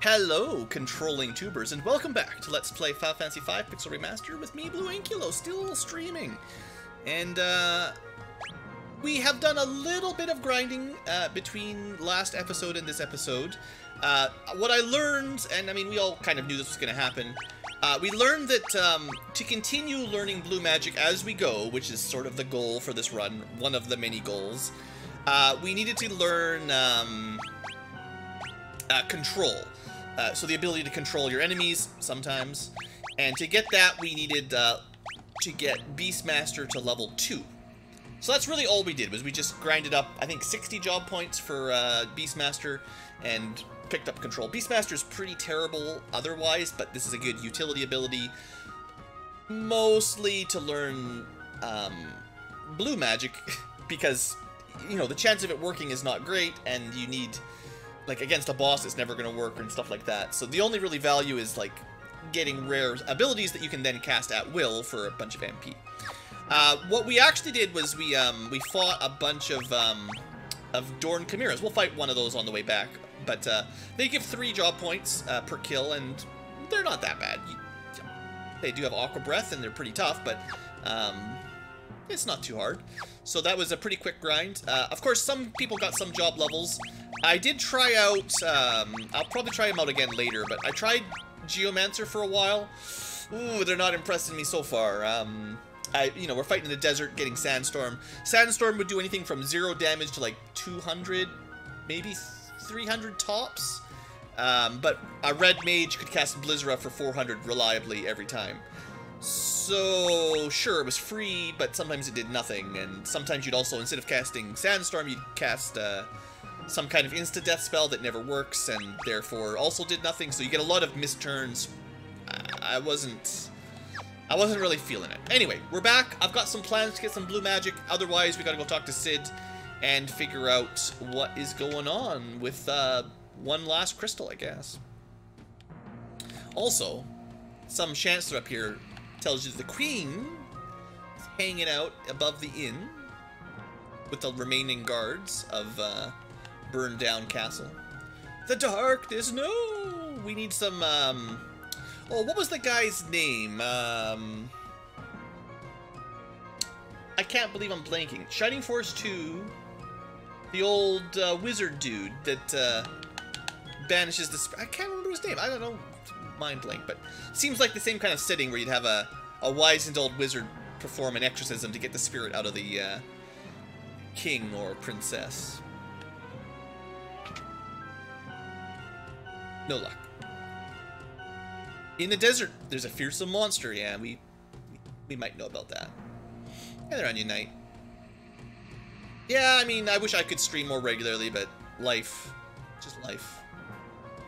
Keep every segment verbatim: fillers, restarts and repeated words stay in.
Hello, controlling tubers, and welcome back to Let's Play Final Fantasy V Pixel Remaster with me, BlueAnkylo, still streaming. And, uh... we have done a little bit of grinding uh, between last episode and this episode. Uh, what I learned, and I mean, we all kind of knew this was going to happen, uh, we learned that um, to continue learning blue magic as we go, which is sort of the goal for this run, one of the many goals, uh, we needed to learn um, uh, control. Uh, so the ability to control your enemies, sometimes. And to get that, we needed uh, to get Beastmaster to level two. So that's really all we did, was we just grinded up, I think, sixty job points for uh, Beastmaster and picked up control. Beastmaster's pretty terrible otherwise, but this is a good utility ability, mostly to learn um, blue magic, because, you know, the chance of it working is not great, and you need, like, against a boss it's never going to work and stuff like that. So the only really value is, like, getting rare abilities that you can then cast at will for a bunch of M P. Uh, what we actually did was we um, we fought a bunch of um, of Dorn Chimeras. We'll fight one of those on the way back, but uh, they give three job points uh, per kill, and they're not that bad. You, they do have Aqua Breath, and they're pretty tough, but um, it's not too hard. So that was a pretty quick grind. Uh, of course, some people got some job levels. I did try out. Um, I'll probably try them out again later, but I tried Geomancer for a while. Ooh, they're not impressing me so far. Um, I, you know, we're fighting in the desert, getting Sandstorm. Sandstorm would do anything from zero damage to like two hundred, maybe three hundred tops. Um, but a red mage could cast Blizzera for four hundred reliably every time. So, sure, it was free, but sometimes it did nothing. And sometimes you'd also, instead of casting Sandstorm, you'd cast uh, some kind of insta-death spell that never works and therefore also did nothing. So you get a lot of misturns. I, I wasn't... I wasn't really feeling it. Anyway, we're back. I've got some plans to get some blue magic. Otherwise, we gotta go talk to Sid and figure out what is going on with uh, one last crystal, I guess. Also, some chancellor up here tells you the queen is hanging out above the inn with the remaining guards of uh, burned down castle. The darkness, no! We need some... Um, Oh, what was the guy's name? Um, I can't believe I'm blanking. Shining Force two, the old uh, wizard dude that uh, banishes the... Sp I can't remember his name. I don't know. Mind blank, but seems like the same kind of setting where you'd have a, a wizened old wizard perform an exorcism to get the spirit out of the uh, king or princess. No luck. In the desert, there's a fearsome monster. Yeah, we we might know about that. Heather Onion Knight. Yeah, I mean, I wish I could stream more regularly, but life, just life,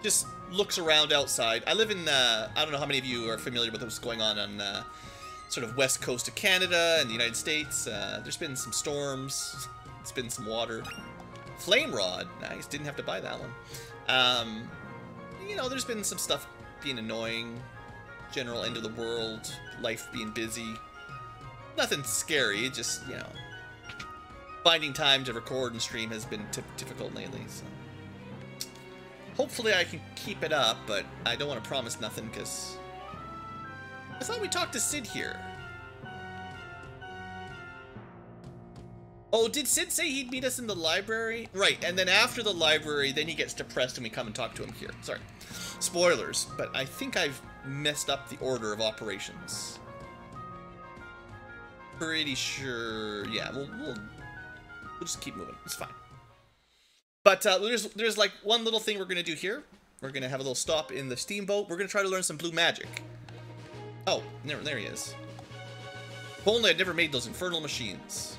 just looks around outside. I live in, uh, I don't know how many of you are familiar with what's going on on uh, sort of west coast of Canada and the United States. Uh, there's been some storms. It's been some water. Flame Rod. Nice. Didn't have to buy that one. Um, you know, there's been some stuff being annoying, general end of the world, life being busy. Nothing scary, just, you know, finding time to record and stream has been difficult lately, so. Hopefully I can keep it up, but I don't want to promise nothing, because I thought we talked to Sid here. Oh, did Sid say he'd meet us in the library? Right, and then after the library, then he gets depressed and we come and talk to him here. Sorry. Spoilers, but I think I've messed up the order of operations. Pretty sure... Yeah, we'll, we'll, we'll just keep moving. It's fine. But uh, there's, there's like one little thing we're going to do here. We're going to have a little stop in the steamboat. We're going to try to learn some blue magic. Oh, there, there he is. If only I'd never made those infernal machines.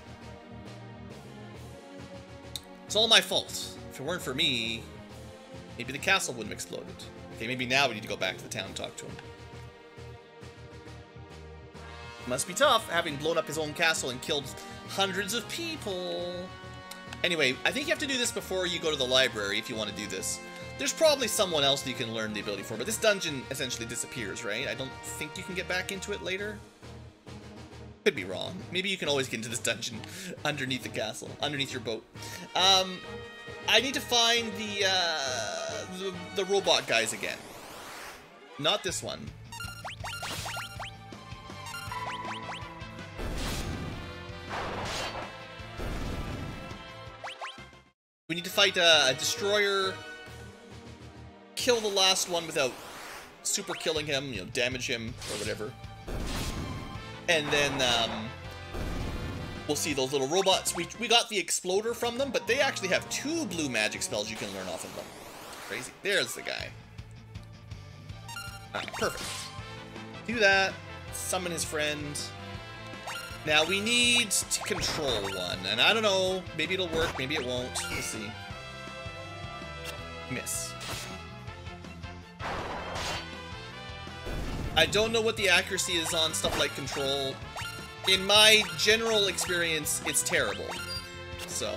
It's all my fault. If it weren't for me, maybe the castle wouldn't have exploded. Okay, maybe now we need to go back to the town and talk to him. Must be tough, having blown up his own castle and killed hundreds of people. Anyway, I think you have to do this before you go to the library if you want to do this. There's probably someone else that you can learn the ability for, but this dungeon essentially disappears, right? I don't think you can get back into it later. Could be wrong. Maybe you can always get into this dungeon underneath the castle, underneath your boat. Um, I need to find the, uh, the the robot guys again. Not this one. We need to fight uh, a destroyer, kill the last one without super killing him, you know, damage him or whatever. And then um, we'll see those little robots. We, we got the Exploder from them, but they actually have two blue magic spells you can learn off of them. Crazy. There's the guy. Alright, perfect. Do that. Summon his friend. Now we need to control one, and I don't know, maybe it'll work, maybe it won't, we'll see. Miss. I don't know what the accuracy is on stuff like control. In my general experience, it's terrible. So,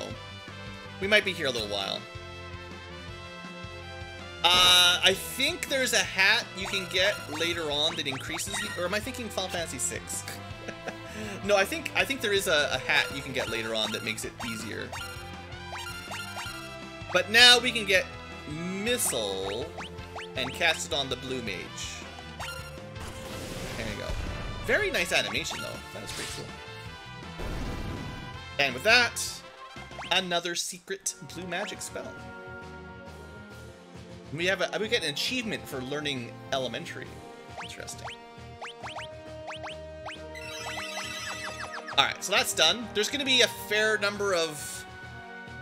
we might be here a little while. Uh, I think there's a hat you can get later on that increases, the, or am I thinking Final Fantasy six? No, I think I think there is a, a hat you can get later on that makes it easier. But now we can get Missile and cast it on the Blue Mage. There you go. Very nice animation, though. That was pretty cool. And with that, another secret blue magic spell. We have a we get an achievement for learning elementary. Interesting. Alright, so that's done. There's going to be a fair number of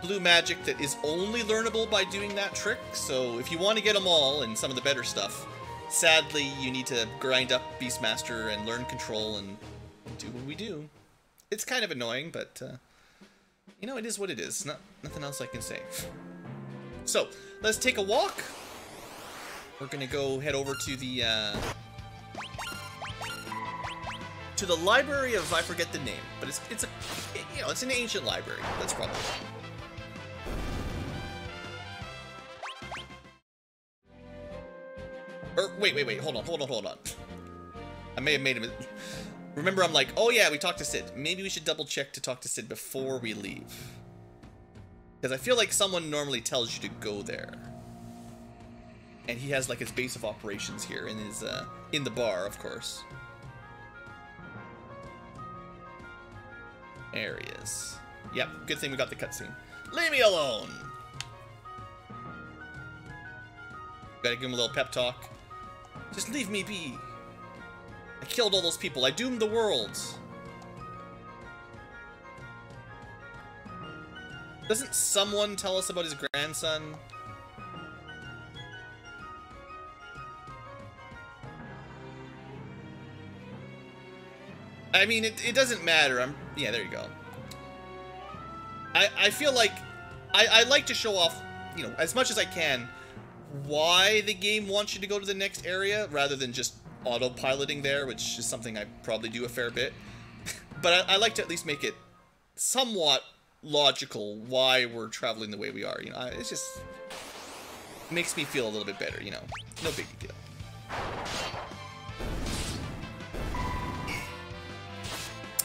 blue magic that is only learnable by doing that trick, so if you want to get them all and some of the better stuff, sadly you need to grind up Beastmaster and learn control and do what we do. It's kind of annoying, but, uh, you know, it is what it is. Not, nothing else I can say. So, let's take a walk. We're going to go head over to the... Uh, to the library of, I forget the name, but it's it's a you know it's an ancient library. That's probably it. Or wait wait wait hold on hold on hold on. I may have made him. Remember, I'm like, oh yeah, we talked to Sid. Maybe we should double check to talk to Sid before we leave, because I feel like someone normally tells you to go there, and he has like his base of operations here in his uh, in the bar, of course. There he is. Yep, good thing we got the cutscene. Leave me alone! Gotta give him a little pep talk. Just leave me be. I killed all those people. I doomed the world. Doesn't someone tell us about his grandson? I mean, it, it doesn't matter. I'm yeah. There you go. I I feel like I I like to show off, you know, as much as I can, why the game wants you to go to the next area rather than just autopiloting there, which is something I probably do a fair bit. But I, I like to at least make it somewhat logical why we're traveling the way we are. You know, I, it's just makes me feel a little bit better. You know, no big deal.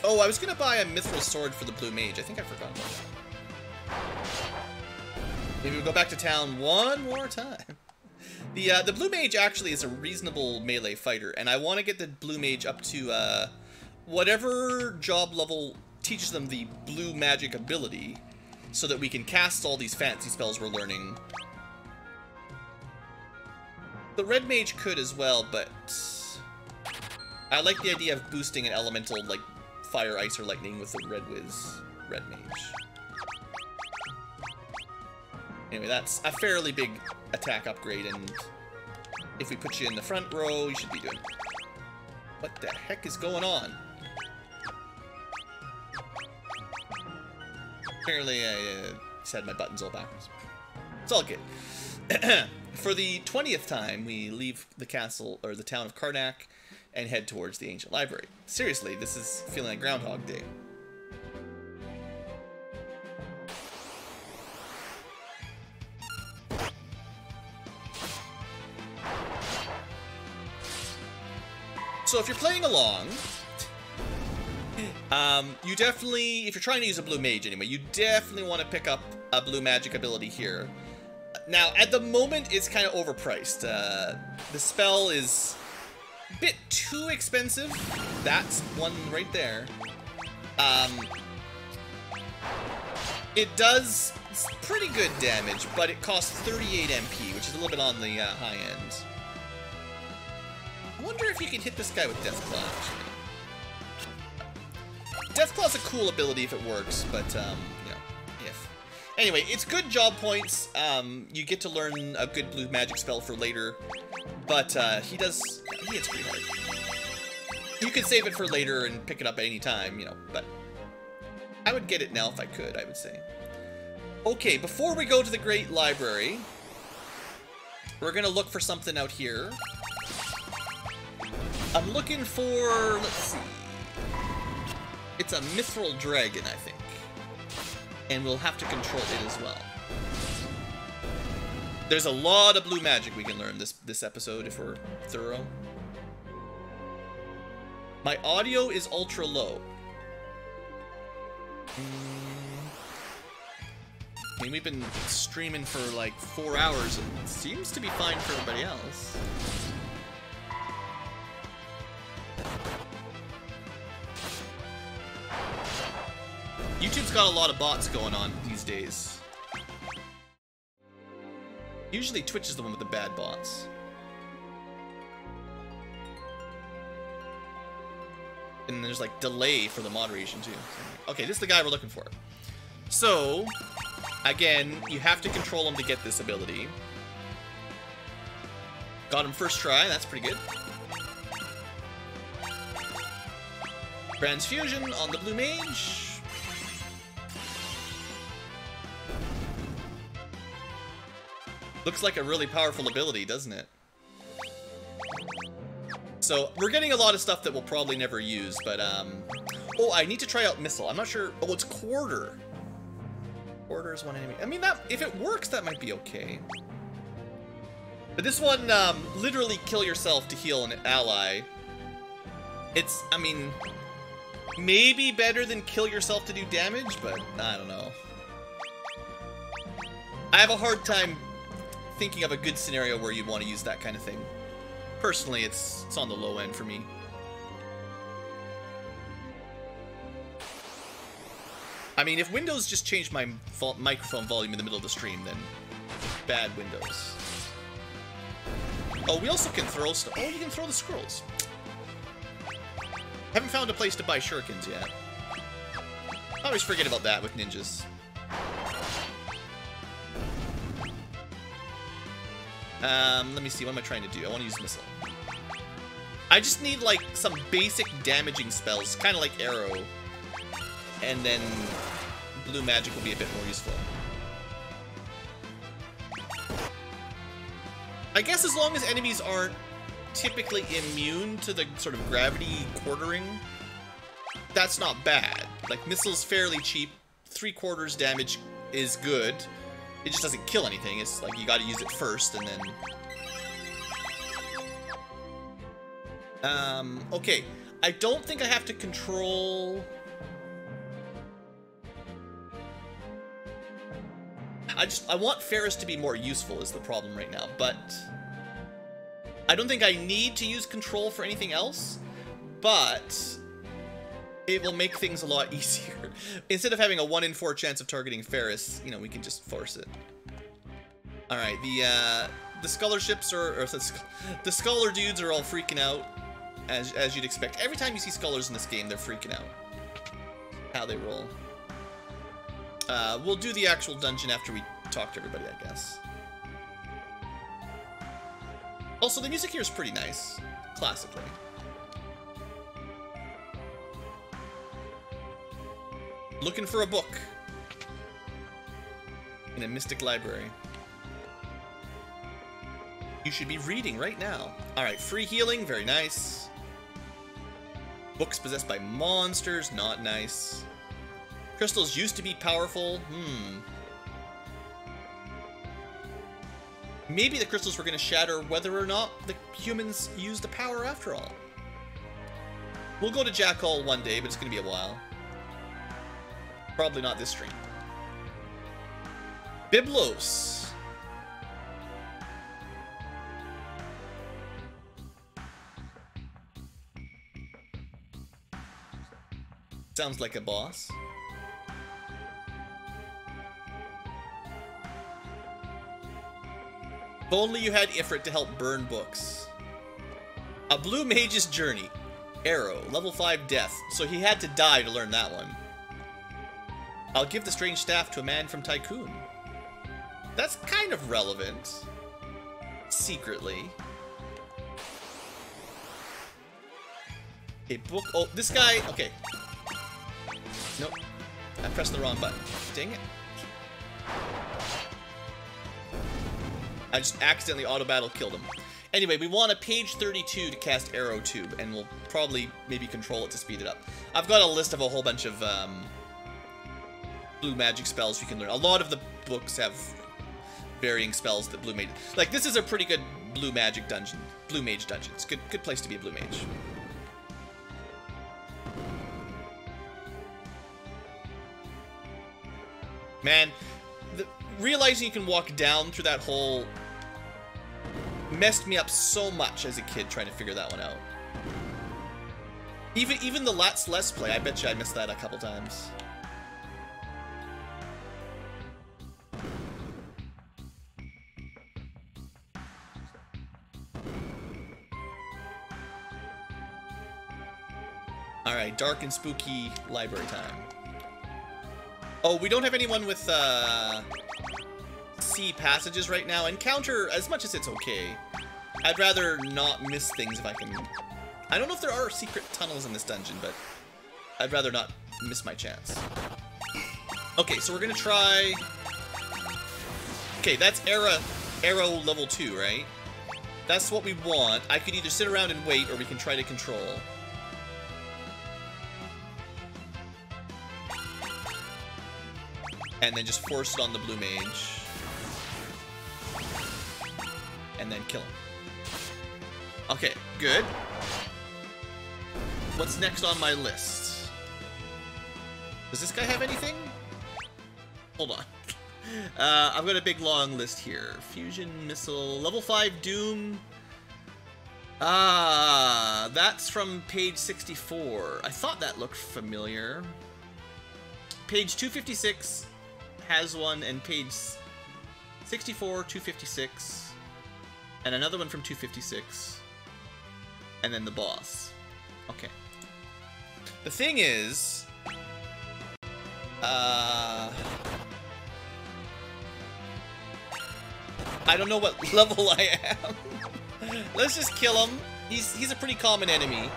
Oh, I was gonna buy a mithril sword for the Blue Mage. I think I forgot about that. Maybe we'll go back to town one more time. The uh, the Blue Mage actually is a reasonable melee fighter, and I want to get the Blue Mage up to uh, whatever job level teaches them the blue magic ability, so that we can cast all these fancy spells we're learning. The Red Mage could as well, but I like the idea of boosting an elemental like fire, ice, or lightning with the Red Wiz, Red Mage. Anyway, that's a fairly big attack upgrade, and if we put you in the front row, you should be doing... What the heck is going on? Apparently, I uh, just had my buttons all backwards. It's all good. For the twentieth time, we leave the castle, or the town of Karnak, and head towards the ancient library. Seriously, this is feeling like Groundhog Day. So if you're playing along, um, you definitely, if you're trying to use a Blue Mage anyway, you definitely want to pick up a blue magic ability here. Now, at the moment, it's kind of overpriced. Uh, the spell is a bit too expensive. That's one right there. Um, it does pretty good damage, but it costs thirty-eight M P, which is a little bit on the uh, high end. I wonder if you can hit this guy with Deathclaw, actually. Deathclaw's a cool ability if it works, but, um, you know, if. Anyway, it's good job points. Um, you get to learn a good blue magic spell for later, but uh, he does, he hits pretty hard. You could save it for later and pick it up at any time, you know, but I would get it now if I could, I would say. Okay, before we go to the Great Library, we're gonna look for something out here. I'm looking for, let's see, it's a Mithril Dragon, I think, and we'll have to control it as well. There's a lot of blue magic we can learn this, this episode if we're thorough. My audio is ultra low. I mean, we've been streaming for like four hours, and it seems to be fine for everybody else. YouTube's got a lot of bots going on these days. Usually Twitch is the one with the bad bots. And there's like delay for the moderation too. Okay, this is the guy we're looking for. So, again, you have to control him to get this ability. Got him first try, that's pretty good. Transfusion on the Blue Mage. Looks like a really powerful ability, doesn't it? So, we're getting a lot of stuff that we'll probably never use, but, um... oh, I need to try out Missile. I'm not sure... oh, it's Quarter. Quarter is one enemy. I mean, that if it works, that might be okay. But this one, um, literally kill yourself to heal an ally. It's, I mean... maybe better than kill yourself to do damage, but I don't know. I have a hard time thinking of a good scenario where you'd want to use that kind of thing. Personally, it's it's on the low end for me. I mean, if Windows just changed my vo- microphone volume in the middle of the stream, then bad Windows. Oh, we also can throw stuff. Oh, you can throw the scrolls. Haven't found a place to buy shurikens yet. I always forget about that with ninjas. Um, let me see, what am I trying to do? I want to use Missile. I just need, like, some basic damaging spells, kind of like Arrow. And then Blue Magic will be a bit more useful. I guess as long as enemies aren't typically immune to the sort of gravity quartering, that's not bad. Like, Missile's fairly cheap, three quarters damage is good. It just doesn't kill anything, it's like you gotta use it first and then... Um, okay. I don't think I have to control... I just, I want Faris to be more useful is the problem right now, but... I don't think I need to use control for anything else, but... it will make things a lot easier. Instead of having a one in four chance of targeting Faris, you know, we can just force it. All right, the uh, the scholarships are, or the, the scholar dudes are all freaking out, as as you'd expect. Every time you see scholars in this game, they're freaking out. How they roll. Uh, we'll do the actual dungeon after we talk to everybody, I guess. Also, the music here is pretty nice, classically. Looking for a book in a mystic library. You should be reading right now. All right, free healing, very nice. Books possessed by monsters, not nice. Crystals used to be powerful. Hmm. Maybe the crystals were going to shatter whether or not the humans used the power after all. We'll go to Jackal one day, but it's going to be a while. Probably not this stream. Biblos. Sounds like a boss. If only you had Ifrit to help burn books. A Blue Mage's Journey. Arrow. Level five death. So he had to die to learn that one. I'll give the strange staff to a man from Tycoon. That's kind of relevant. Secretly. A book. Oh, this guy. Okay. Nope. I pressed the wrong button. Dang it. I just accidentally auto-battle killed him. Anyway, we want a page thirty-two to cast Arrow Tube, and we'll probably maybe control it to speed it up. I've got a list of a whole bunch of um, blue magic spells you can learn. A lot of the books have varying spells that Blue Mage... Like, this is a pretty good blue magic dungeon. Blue Mage dungeon. It's a good, good place to be a Blue Mage. Man, the, realizing you can walk down through that hole messed me up so much as a kid trying to figure that one out. Even even the last Let's Play, I bet you I missed that a couple times. Alright, dark and spooky library time. Oh, we don't have anyone with uh, C passages right now. Encounter, as much as it's okay. I'd rather not miss things if I can. I don't know if there are secret tunnels in this dungeon, but I'd rather not miss my chance. Okay, so we're gonna try... Okay, that's Era, Arrow level two, right? That's what we want. I could either sit around and wait, or we can try to control. And then just force it on the Blue Mage. And then kill him. Okay, good. What's next on my list? Does this guy have anything? Hold on. Uh, I've got a big long list here. Fusion Missile. Level five Doom. Ah, that's from page sixty-four. I thought that looked familiar. Page two fifty-six. Has one, and page sixty-four, two fifty-six, and another one from two fifty-six, and then the boss. Okay. The thing is, uh, I don't know what level I am. Let's just kill him. He's he's a pretty common enemy.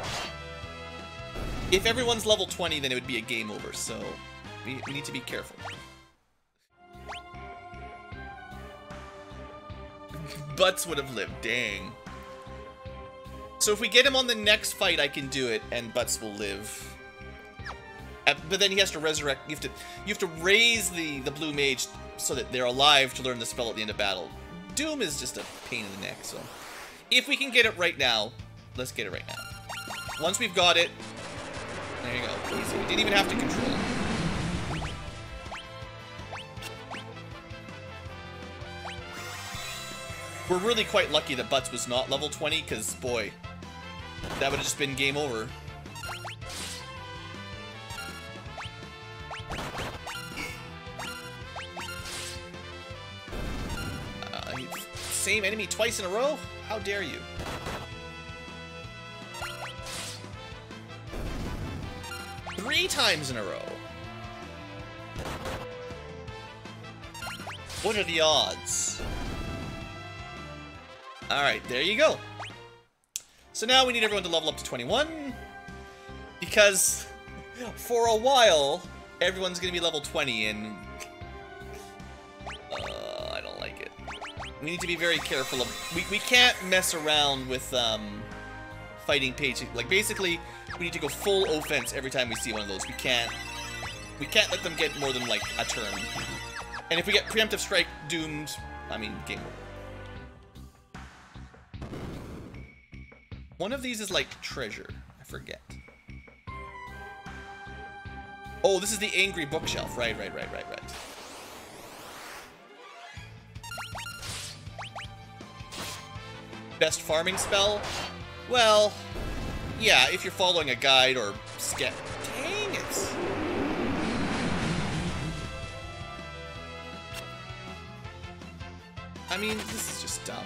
If everyone's level twenty, then it would be a game over. So we, we need to be careful. Butz would have lived, dang. So if we get him on the next fight, I can do it, and Butz will live. But then he has to resurrect. You have to, you have to raise the the Blue Mage so that they're alive to learn the spell at the end of battle. Doom is just a pain in the neck. So if we can get it right now, let's get it right now. Once we've got it, there you go. Easy. We didn't even have to control it. We're really quite lucky that Butz was not level twenty, because, boy, that would have just been game over. Uh, same enemy twice in a row? How dare you? Three times in a row. What are the odds? Alright, there you go. So now we need everyone to level up to twenty-one. Because for a while, everyone's going to be level twenty and... Uh, I don't like it. We need to be very careful of... We, we can't mess around with um, fighting page... Like, basically, we need to go full offense every time we see one of those. We can't... We can't let them get more than, like, a turn. And if we get preemptive strike doomed, I mean, game over. One of these is like treasure. I forget. Oh, this is the angry bookshelf. Right, right, right, right, right. Best farming spell? Well, yeah, if you're following a guide or sketch. Dang it! mean, this is just dumb.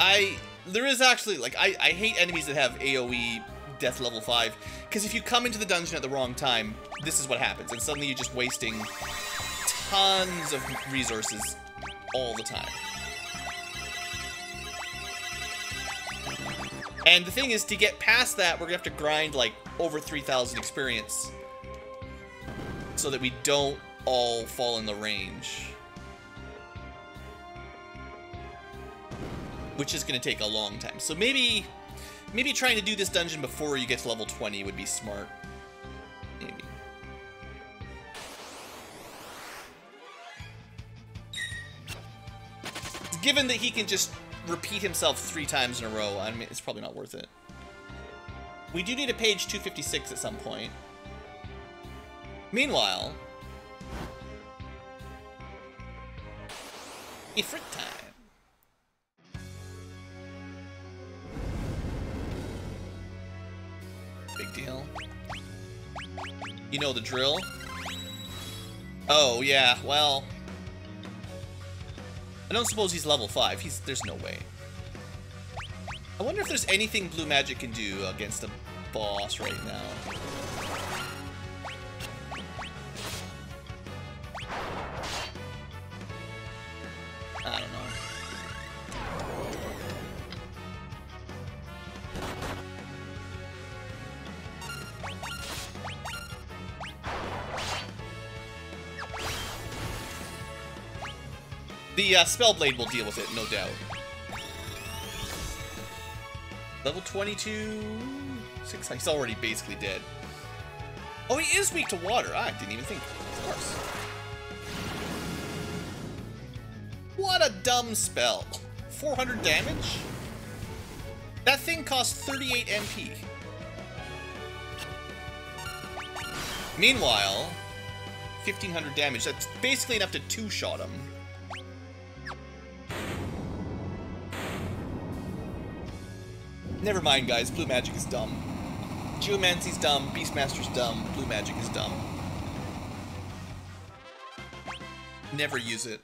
I... There is actually, like, I, I hate enemies that have AoE death level five, because if you come into the dungeon at the wrong time, this is what happens, and suddenly you're just wasting tons of resources all the time. And the thing is, to get past that, we're going to have to grind, like, over three thousand experience, so that we don't all fall in the range. Which is going to take a long time. So maybe maybe trying to do this dungeon before you get to level twenty would be smart. Maybe. Given that he can just repeat himself three times in a row, I mean, it's probably not worth it. We do need a page two fifty-six at some point. Meanwhile, Ifrit time. Big deal. You know the drill? Oh, yeah, well... I don't suppose he's level five. He's, there's no way. I wonder if there's anything Blue Magic can do against a boss right now. I don't know. The uh, Spellblade will deal with it, no doubt. Level twenty-two... Six, he's already basically dead. Oh, he is weak to water. Ah, I didn't even think. Of course. What a dumb spell. four hundred damage? That thing costs thirty-eight M P. Meanwhile, fifteen hundred damage. That's basically enough to two-shot him. Never mind, guys. Blue Magic is dumb. Geomancy's dumb. Beastmaster's dumb. Blue Magic is dumb. Never use it.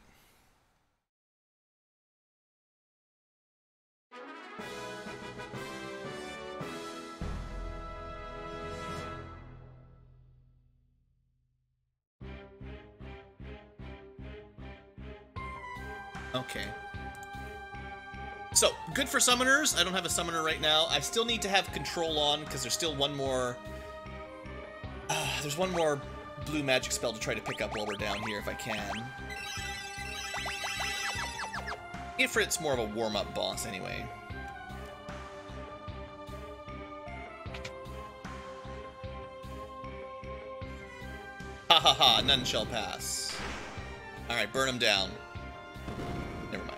Okay. So, good for summoners. I don't have a summoner right now. I still need to have control on, because there's still one more... Uh, there's one more blue magic spell to try to pick up while we're down here, if I can. Ifrit's more of a warm-up boss, anyway. Ha ha ha, none shall pass. Alright, burn him down. Never mind.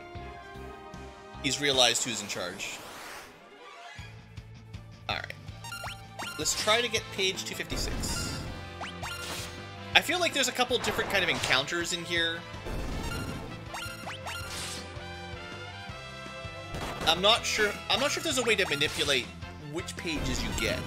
He's realized who's in charge. Alright. Let's try to get page two fifty-six. I feel like there's a couple different kind of encounters in here. I'm not sure I'm not sure if there's a way to manipulate which pages you get.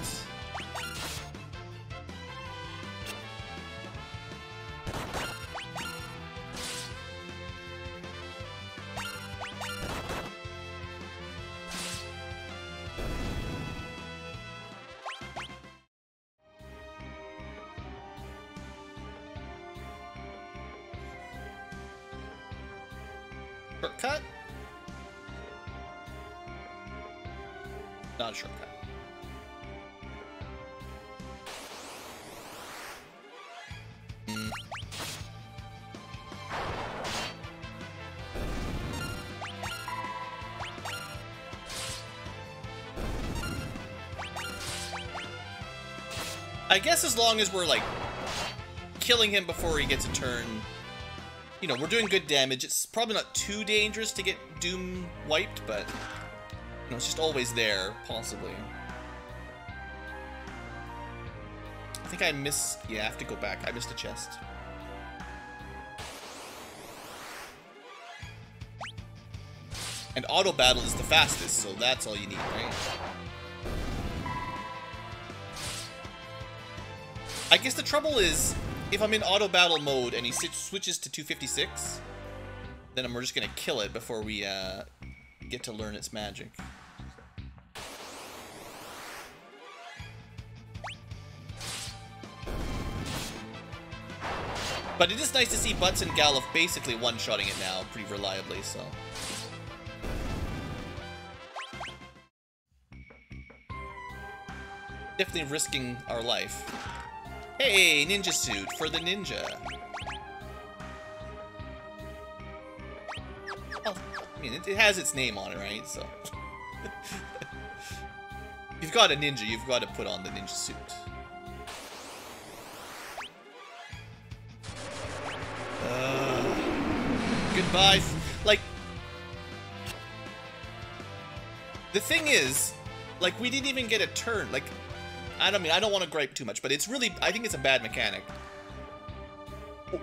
Shortcut? Not a shortcut. Mm. I guess as long as we're, like, killing him before he gets a turn... You know, we're doing good damage. It's probably not too dangerous to get Doom wiped, but you know, it's just always there, possibly. I think I miss... Yeah, I have to go back. I missed a chest. And auto battle is the fastest, so that's all you need, right? I guess the trouble is... If I'm in auto battle mode and he switches to two fifty-six, Then we're just going to kill it before we uh, get to learn its magic. But it is nice to see Butz and Galuf basically one-shotting it now pretty reliably, so... Definitely risking our life. Hey, ninja suit for the ninja. Well, I mean, it, it has its name on it, right? So, you've got a ninja, you've got to put on the ninja suit. Uh, goodbye. Like, the thing is, like, we didn't even get a turn. Like, I don't mean, I don't want to gripe too much, but it's really, I think it's a bad mechanic.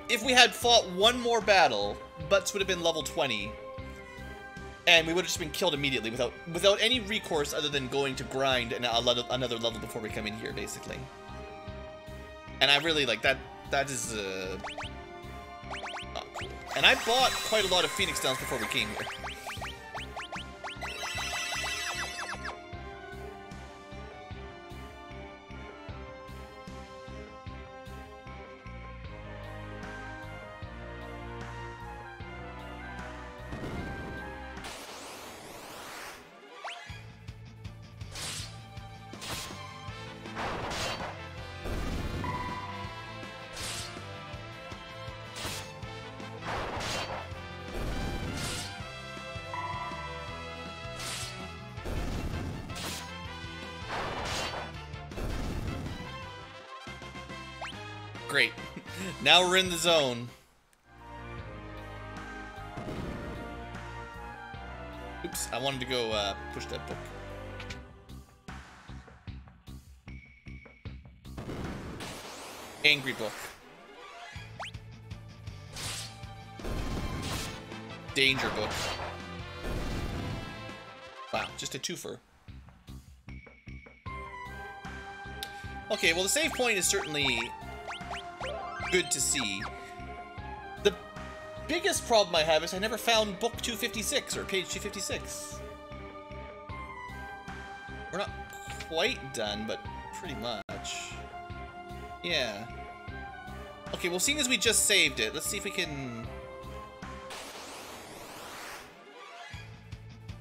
If we had fought one more battle, Butz would have been level twenty, and we would have just been killed immediately without without any recourse other than going to grind another level before we come in here, basically. And I really, like, that, that is, uh... not cool. And I bought quite a lot of Phoenix Downs before we came here. Great. Now we're in the zone. Oops, I wanted to go uh, push that book. Angry book. Danger book. Wow, just a twofer. Okay, well, the save point is certainly... good to see. The biggest problem I have is I never found book two fifty-six or page two fifty-six. We're not quite done, but pretty much. Yeah. Okay, well, seeing as we just saved it, let's see if we can... I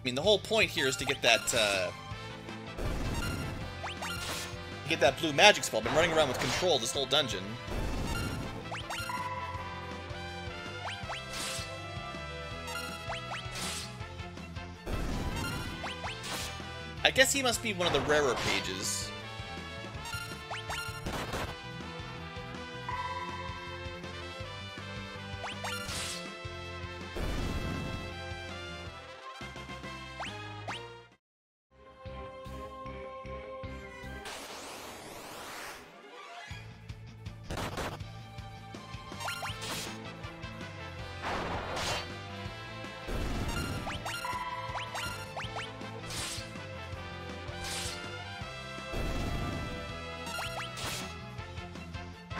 mean, the whole point here is to get that, uh... get that blue magic spell. I've been running around with control this whole dungeon. I guess he must be one of the rarer pages.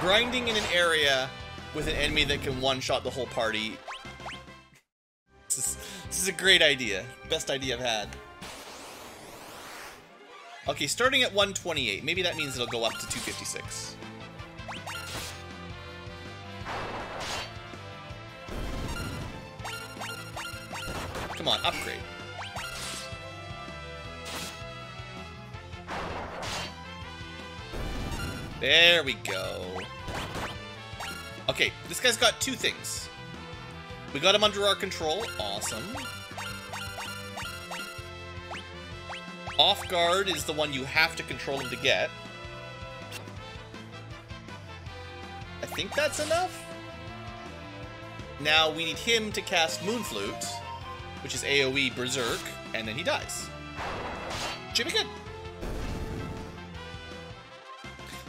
Grinding in an area with an enemy that can one-shot the whole party. This is, this is a great idea. Best idea I've had. Okay, starting at one twenty-eight. Maybe that means it'll go up to two fifty-six. Come on, upgrade. There we go. Okay, this guy's got two things. We got him under our control. Awesome. Off guard is the one you have to control him to get. I think that's enough. Now we need him to cast Moonflute, which is AoE Berserk, and then he dies. Should be good.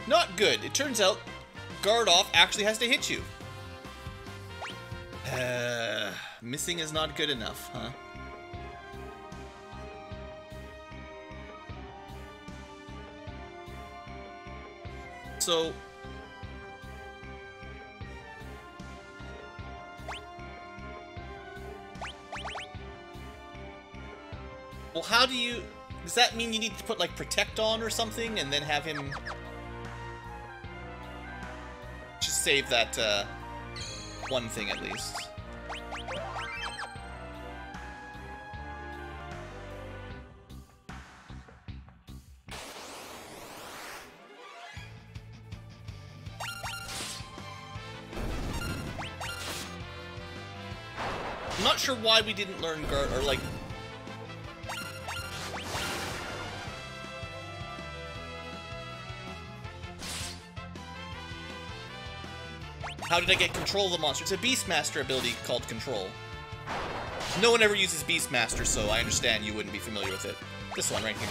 Not good. It turns out... guard off actually has to hit you. Uh, missing is not good enough, huh? So... Well, how do you... Does that mean you need to put, like, Protect on or something, and then have him... Just save that, uh... one thing, at least. I'm not sure why we didn't learn Guard, or, like... How did I get Control of the monster? It's a Beastmaster ability called Control. No one ever uses Beastmaster, so I understand you wouldn't be familiar with it. This one right here.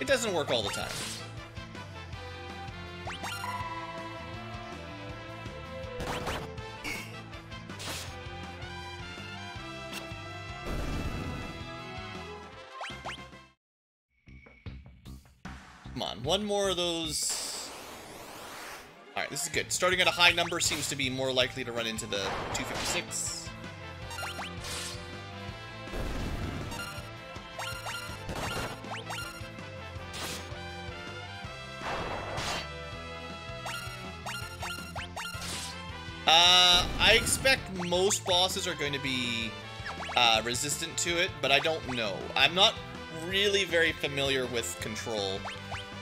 It doesn't work all the time. One more of those. Alright, this is good. Starting at a high number seems to be more likely to run into the two fifty-six. Uh, I expect most bosses are going to be uh, resistant to it, but I don't know. I'm not really very familiar with Control.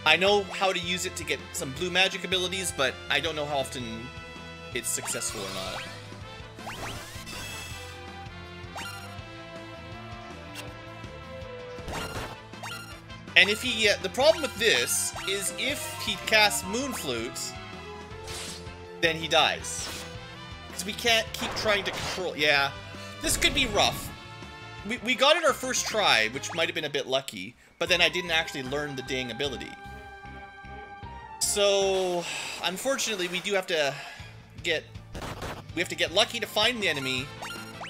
I know how to use it to get some blue magic abilities, but I don't know how often it's successful or not. And if he, uh, the problem with this is if he casts Moonflute, then he dies. Because we can't keep trying to control, yeah. This could be rough. We, we got it our first try, which might have been a bit lucky, but then I didn't actually learn the dang ability. So, unfortunately, we do have to get, we have to get lucky to find the enemy,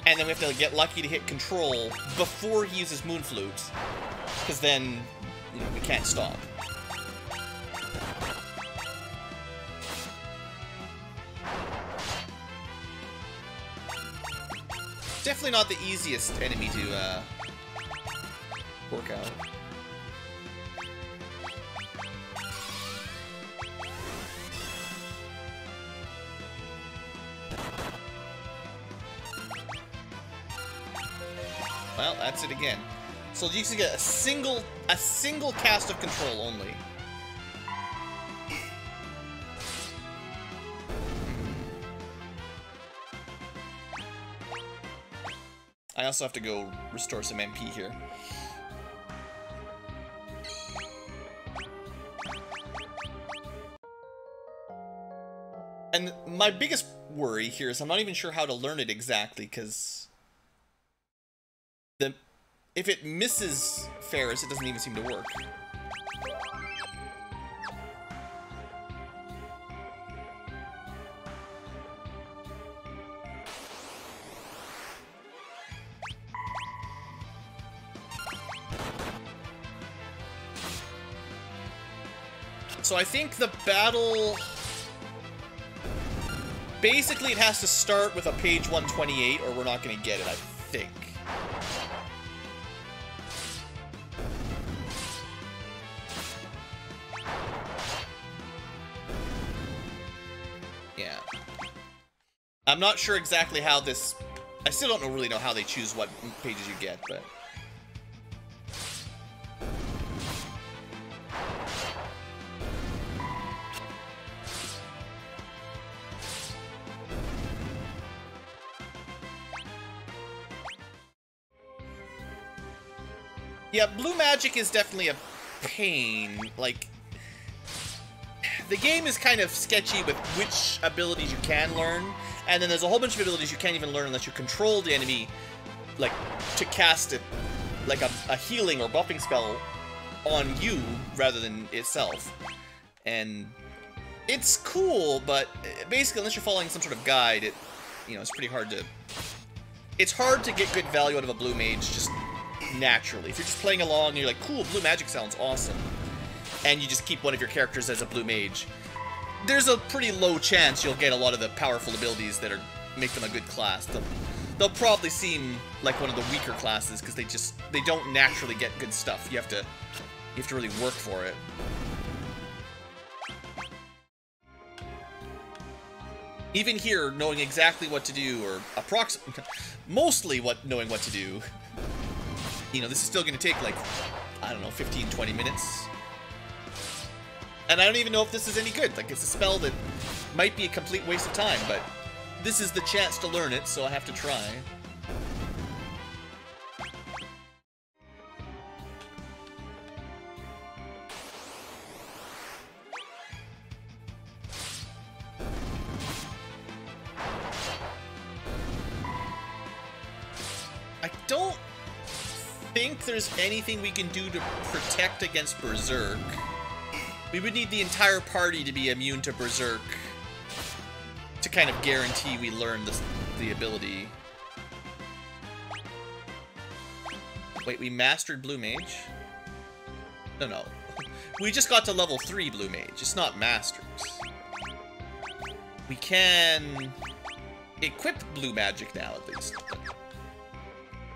and then we have to get lucky to hit Control before he uses Moonflute, because then, you know, we can't stop. Definitely not the easiest enemy to uh, work out. Well, that's it again. So you can get a single, a single cast of Control only. I also have to go restore some M P here. And my biggest worry here is I'm not even sure how to learn it exactly, because... The, if it misses Faris, it doesn't even seem to work. So I think the battle... Basically, it has to start with a page one twenty-eight, or we're not going to get it, I think. Yeah. I'm not sure exactly how this... I still don't know, really know how they choose what pages you get, but... Yeah, blue magic is definitely a pain. Like, the game is kind of sketchy with which abilities you can learn, and then there's a whole bunch of abilities you can't even learn unless you control the enemy, like, to cast it, like a, a healing or buffing spell on you rather than itself. And it's cool, but basically, unless you're following some sort of guide, it, you know, it's pretty hard to... It's hard to get good value out of a blue mage just... naturally. If you're just playing along and you're like, cool, blue magic sounds awesome, and you just keep one of your characters as a blue mage, there's a pretty low chance you'll get a lot of the powerful abilities that are make them a good class. They'll, they'll probably seem like one of the weaker classes because they just they don't naturally get good stuff. You have to you have to really work for it. Even here, knowing exactly what to do, or approximately, mostly what knowing what to do, you know, this is still going to take like, I don't know, fifteen, twenty minutes. And I don't even know if this is any good. Like, it's a spell that might be a complete waste of time, but this is the chance to learn it, so I have to try. There's anything we can do to protect against Berserk. We would need the entire party to be immune to Berserk to kind of guarantee we learn this, the ability. Wait, we mastered Blue Mage? No, no. We just got to level three Blue Mage. It's not masters. We can equip Blue Magic now, at least.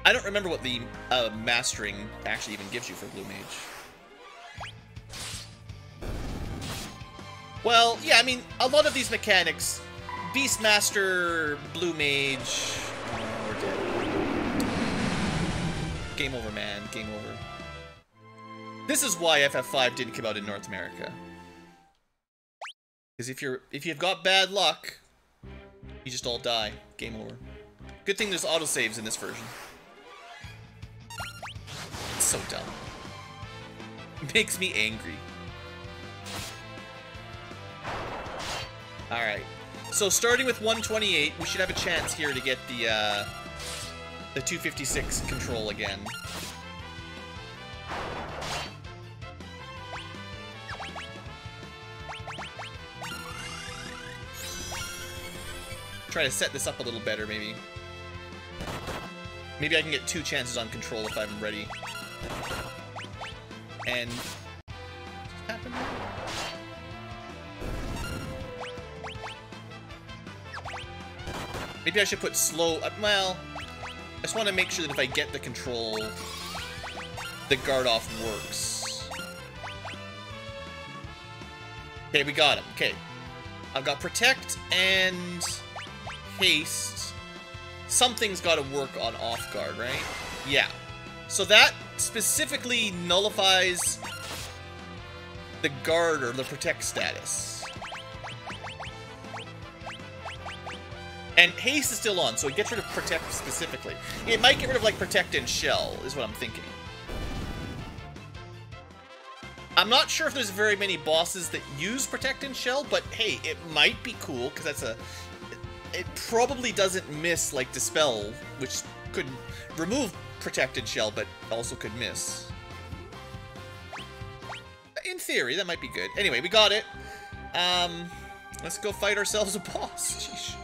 I don't remember what the uh, mastering actually even gives you for Blue Mage. Well, yeah, I mean, a lot of these mechanics, Beastmaster, Blue Mage, oh, we're dead. Game over, man, game over. This is why F F five didn't come out in North America. Because if you're, if you've got bad luck, you just all die. Game over. Good thing there's autosaves in this version. So dumb. Makes me angry. Alright. So starting with one twenty-eight, we should have a chance here to get the uh, the two fifty-six control again. Try to set this up a little better, maybe. Maybe I can get two chances on control if I'm ready. And what happened? Maybe I should put slow. Uh, well, I just want to make sure that if I get the control, the guard off works. Okay, we got him. Okay, I've got protect and haste. Something's got to work on off guard, right? Yeah. So that specifically nullifies the guard or the protect status. And haste is still on, so it gets rid of protect specifically. It might get rid of like protect and shell, is what I'm thinking. I'm not sure if there's very many bosses that use protect and shell, but hey, it might be cool because that's a. It probably doesn't miss like dispel, which could remove protected shell, but also could miss. In theory, that might be good. Anyway, we got it. Um, let's go fight ourselves a boss. Sheesh.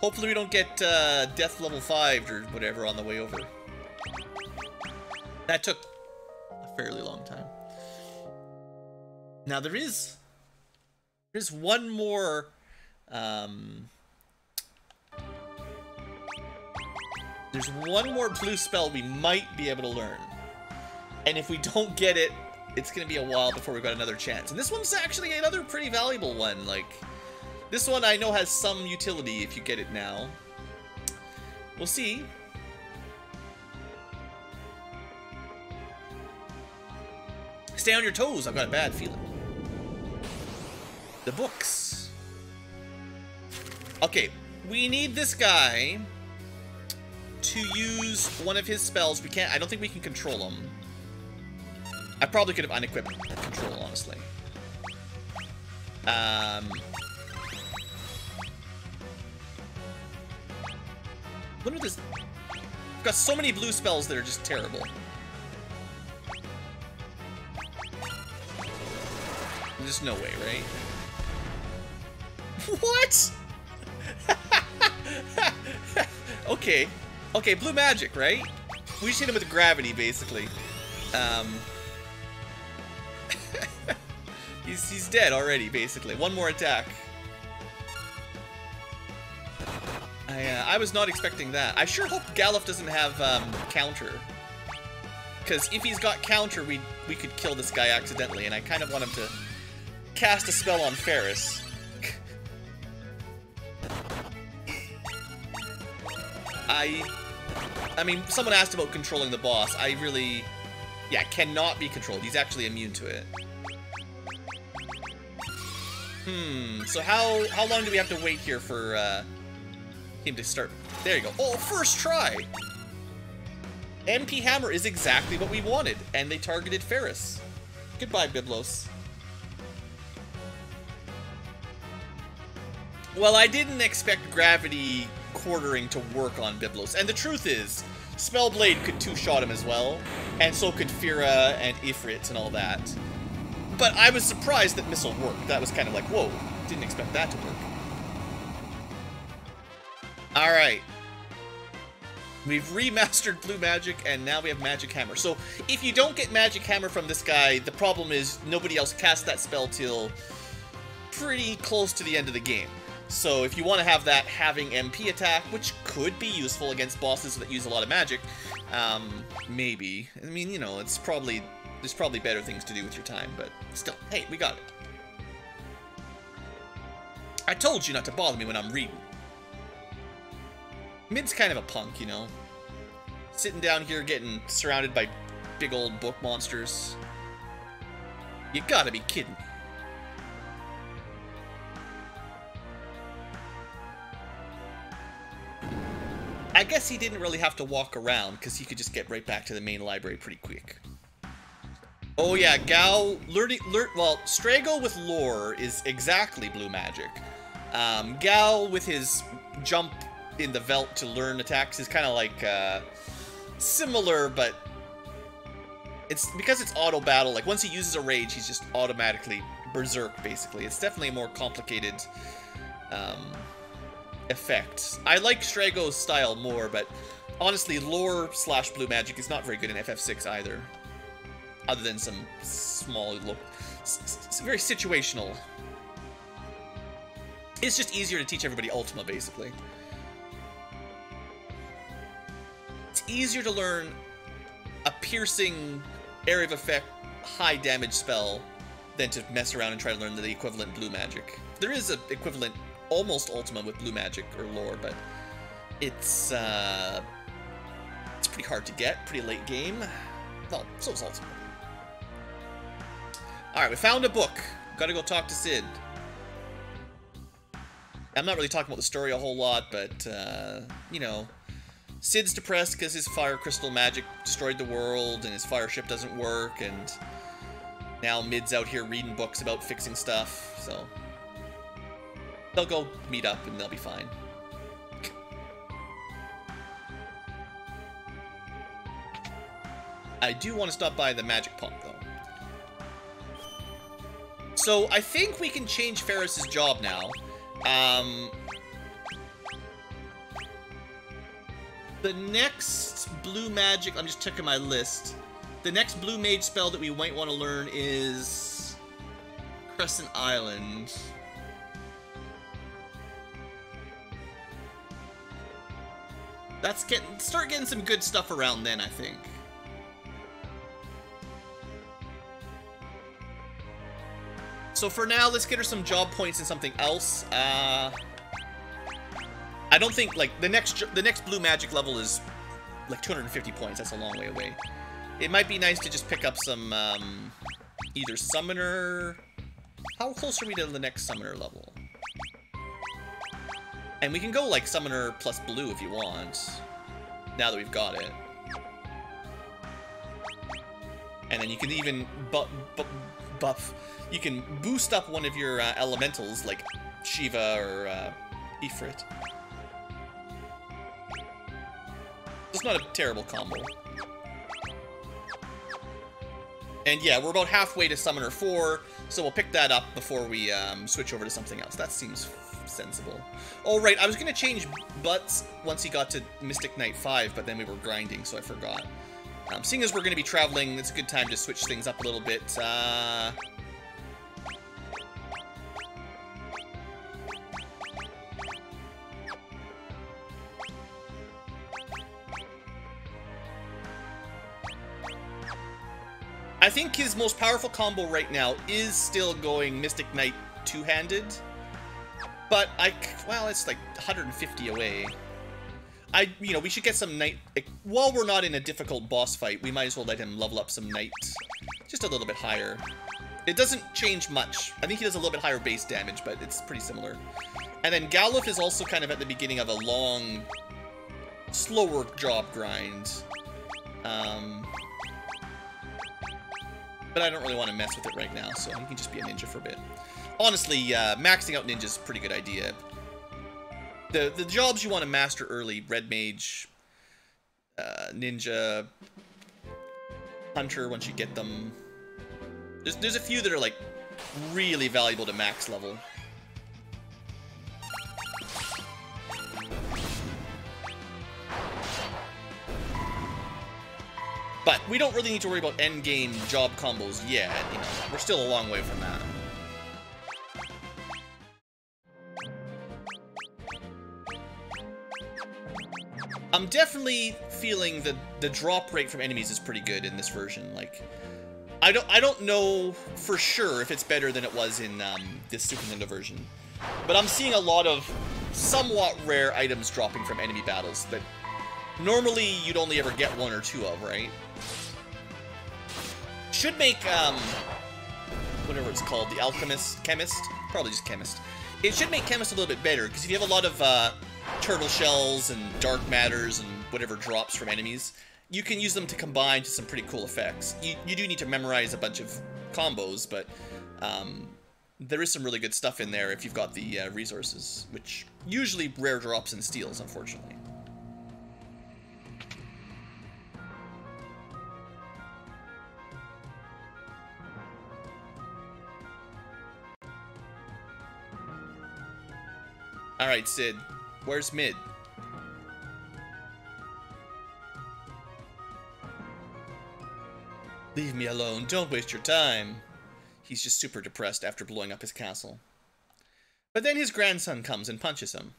Hopefully we don't get uh, death level five or whatever on the way over. That took a fairly long time. Now there is there is one more um, There's one more blue spell we might be able to learn. And if we don't get it, it's going to be a while before we've got another chance. And this one's actually another pretty valuable one. Like, this one I know has some utility if you get it now. We'll see. Stay on your toes. I've got a bad feeling. The books. Okay, we need this guy to use one of his spells. We can't, I don't think we can control him. I probably could have unequipped control, honestly. Um, what are this? I've got so many blue spells that are just terrible. There's no way, right? What? Okay. Okay, blue magic, right? We just hit him with gravity, basically. Um, he's, he's dead already, basically. One more attack. I, uh, I was not expecting that. I sure hope Galuf doesn't have um, counter. Because if he's got counter, we we could kill this guy accidentally, and I kind of want him to cast a spell on Faris. I... I mean, someone asked about controlling the boss. I really... Yeah, cannot be controlled. He's actually immune to it. Hmm, so how how long do we have to wait here for uh, him to start? There you go. Oh, first try! M P Hammer is exactly what we wanted, and they targeted Faris. Goodbye, Biblos. Well, I didn't expect gravity quartering to work on Biblos, and the truth is, Spellblade could two-shot him as well, and so could Fira and Ifrit and all that. But I was surprised that Missile worked. That was kind of like, whoa, didn't expect that to work. Alright. We've remastered Blue Magic, and now we have Magic Hammer. So, if you don't get Magic Hammer from this guy, the problem is nobody else casts that spell till pretty close to the end of the game. So, if you want to have that having M P attack, which could be useful against bosses that use a lot of magic, um, maybe. I mean, you know, it's probably... There's probably better things to do with your time, but still, hey, we got it. I told you not to bother me when I'm reading. Mid's kind of a punk, you know. Sitting down here getting surrounded by big old book monsters. You gotta be kidding me. I guess he didn't really have to walk around, because he could just get right back to the main library pretty quick. Oh yeah, Gau, Lurdy, Lur, well, Strago with Lore is exactly Blue Magic. Um, Gau with his jump in the veldt to learn attacks is kind of like, uh, similar, but it's, because it's auto battle, like, once he uses a rage, he's just automatically berserk, basically. It's definitely a more complicated, um, effect. I like Strago's style more, but honestly, Lore slash Blue Magic is not very good in F F six either. Other than some small, look, very situational. It's just easier to teach everybody Ultima, basically. It's easier to learn a piercing area of effect, high damage spell than to mess around and try to learn the equivalent Blue Magic. There is an equivalent, almost Ultima with Blue Magic or Lore, but it's uh, it's pretty hard to get, pretty late game. Well, so is Ultima. Alright, we found a book. Gotta go talk to Sid. I'm not really talking about the story a whole lot, but, uh, you know. Sid's depressed because his fire crystal magic destroyed the world, and his fire ship doesn't work, and now Mid's out here reading books about fixing stuff, so. They'll go meet up, and they'll be fine. I do want to stop by the magic pump, though. So, I think we can change Faris' job now. Um, the next Blue Magic... I'm just checking my list. The next Blue Mage spell that we might want to learn is... Crescent Island. That's getting... Start getting some good stuff around then, I think. So for now, let's get her some job points and something else. Uh, I don't think, like, the next the next Blue Magic level is, like, two hundred fifty points. That's a long way away. It might be nice to just pick up some, um, either Summoner... How close are we to the next Summoner level? And we can go, like, Summoner plus Blue if you want, now that we've got it. And then you can even bu bu buff... You can boost up one of your uh, elementals, like Shiva or uh, Ifrit. It's not a terrible combo. And yeah, we're about halfway to Summoner four, so we'll pick that up before we um, switch over to something else. That seems sensible. Oh, right, I was going to change Butz once he got to Mystic Knight five, but then we were grinding, so I forgot. Um, seeing as we're going to be traveling, it's a good time to switch things up a little bit. Uh... I think his most powerful combo right now is still going Mystic Knight two-handed. But I, well, it's like one hundred fifty away. I, you know, we should get some Knight. Like, while we're not in a difficult boss fight, we might as well let him level up some Knight. Just a little bit higher. It doesn't change much. I think he does a little bit higher base damage, but it's pretty similar. And then Galuf is also kind of at the beginning of a long, slower job grind. Um, but I don't really want to mess with it right now, so he can just be a ninja for a bit. Honestly, uh, maxing out ninja is a pretty good idea. The, the jobs you want to master early, Red Mage, uh, Ninja, Hunter once you get them. There's, there's a few that are like really valuable to max level. But we don't really need to worry about endgame job combos yet. You know, we're still a long way from that. I'm definitely feeling that the drop rate from enemies is pretty good in this version. Like, I don't, I don't know for sure if it's better than it was in um, this Super Nintendo version. But I'm seeing a lot of somewhat rare items dropping from enemy battles that normally you'd only ever get one or two of, right? Should make, um, whatever it's called, the Alchemist, Chemist? Probably just Chemist. It should make Chemist a little bit better, because if you have a lot of uh, turtle shells and dark matters and whatever drops from enemies, you can use them to combine to some pretty cool effects. You, you do need to memorize a bunch of combos, but um, there is some really good stuff in there if you've got the uh, resources, which usually rare drops and steals, unfortunately. Alright, Sid, where's mid? Leave me alone, don't waste your time. He's just super depressed after blowing up his castle. But then his grandson comes and punches him.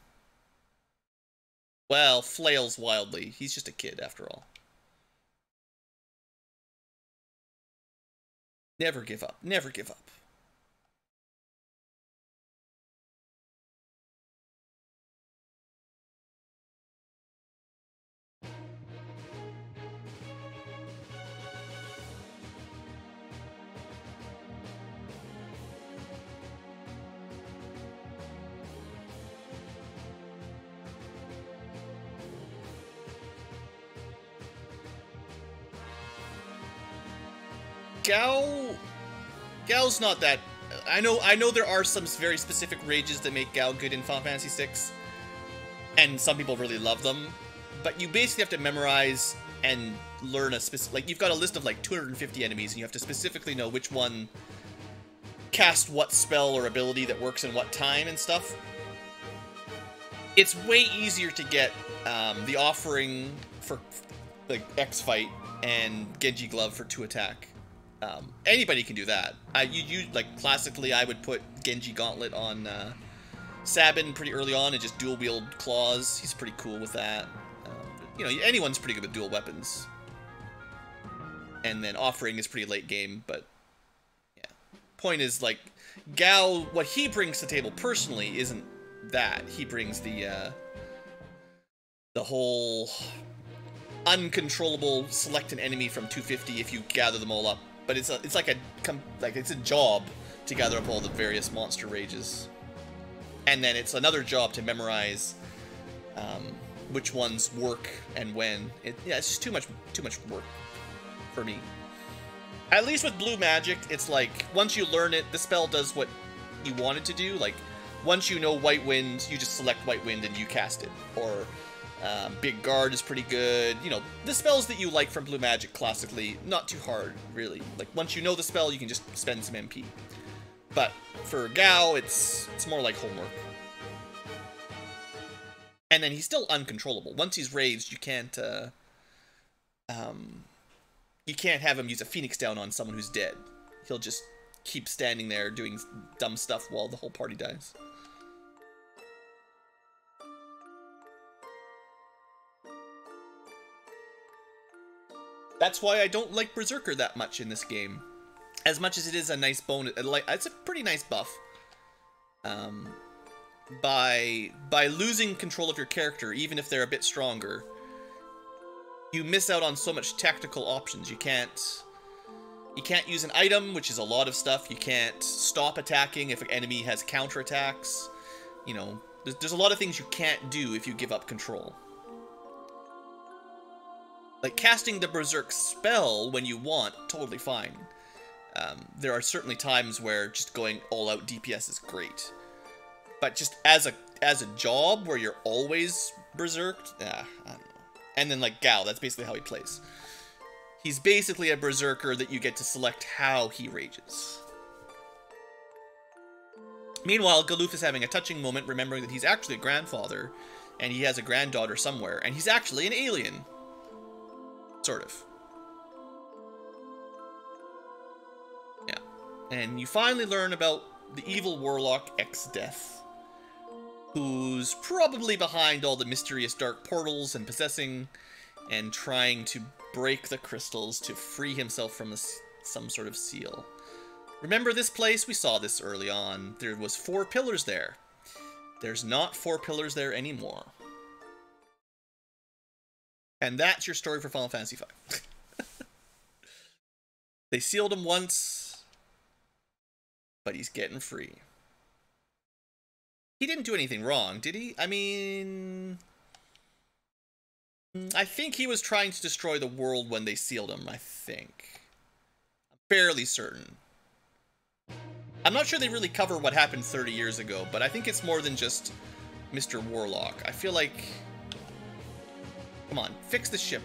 Well, flails wildly. He's just a kid, after all. Never give up, never give up. Gau, Gau's not that. I know. I know there are some very specific rages that make Gau good in Final Fantasy six, and some people really love them. But you basically have to memorize and learn a specific. Like you've got a list of like two hundred fifty enemies, and you have to specifically know which one cast what spell or ability that works in what time and stuff. It's way easier to get um, the offering for like X fight and Genji Glove for two attack. Um, anybody can do that. I, you, you, like, classically, I would put Genji Gauntlet on uh, Sabin pretty early on and just dual-wield claws. He's pretty cool with that. Um, you know, anyone's pretty good with dual weapons. And then Offering is pretty late game, but, yeah. Point is, like, Gau, what he brings to the table personally isn't that. He brings the, uh, the whole uncontrollable select an enemy from two fifty if you gather them all up. But it's a, it's like a like it's a job to gather up all the various monster rages, and then it's another job to memorize um, which ones work and when. It, yeah, it's just too much too much work for me. At least with Blue Magic, it's like once you learn it, the spell does what you want it to do. Like once you know White Wind, you just select White Wind and you cast it. Or Um, Big Guard is pretty good. You know, the spells that you like from Blue Magic classically, not too hard, really. Like, once you know the spell, you can just spend some M P. But for Gau, it's, it's more like homework. And then he's still uncontrollable. Once he's raged, you can't, uh... Um... You can't have him use a Phoenix Down on someone who's dead. He'll just keep standing there doing dumb stuff while the whole party dies. That's why I don't like Berserker that much in this game. As much as it is a nice bonus, it's a pretty nice buff. Um, by by losing control of your character, even if they're a bit stronger, you miss out on so much tactical options. You can't you can't use an item, which is a lot of stuff. You can't stop attacking if an enemy has counterattacks. You know, there's, there's a lot of things you can't do if you give up control. Like casting the Berserk spell when you want, totally fine. Um, there are certainly times where just going all out D P S is great, but just as a as a job where you're always berserked, ah, I don't know. And then like Gau, that's basically how he plays. He's basically a berserker that you get to select how he rages. Meanwhile, Galuf is having a touching moment, remembering that he's actually a grandfather, and he has a granddaughter somewhere, and he's actually an alien. Sort of. Yeah. And you finally learn about the evil warlock Exdeath, who's probably behind all the mysterious dark portals and possessing and trying to break the crystals to free himself from the, some sort of seal. Remember this place? We saw this early on. There was four pillars there. There's not four pillars there anymore. And that's your story for Final Fantasy V. They sealed him once, but he's getting free. He didn't do anything wrong, did he? I mean, I think he was trying to destroy the world when they sealed him, I think. I'm fairly certain. I'm not sure they really cover what happened thirty years ago, but I think it's more than just Mister Warlock. I feel like... Come on, fix the ship.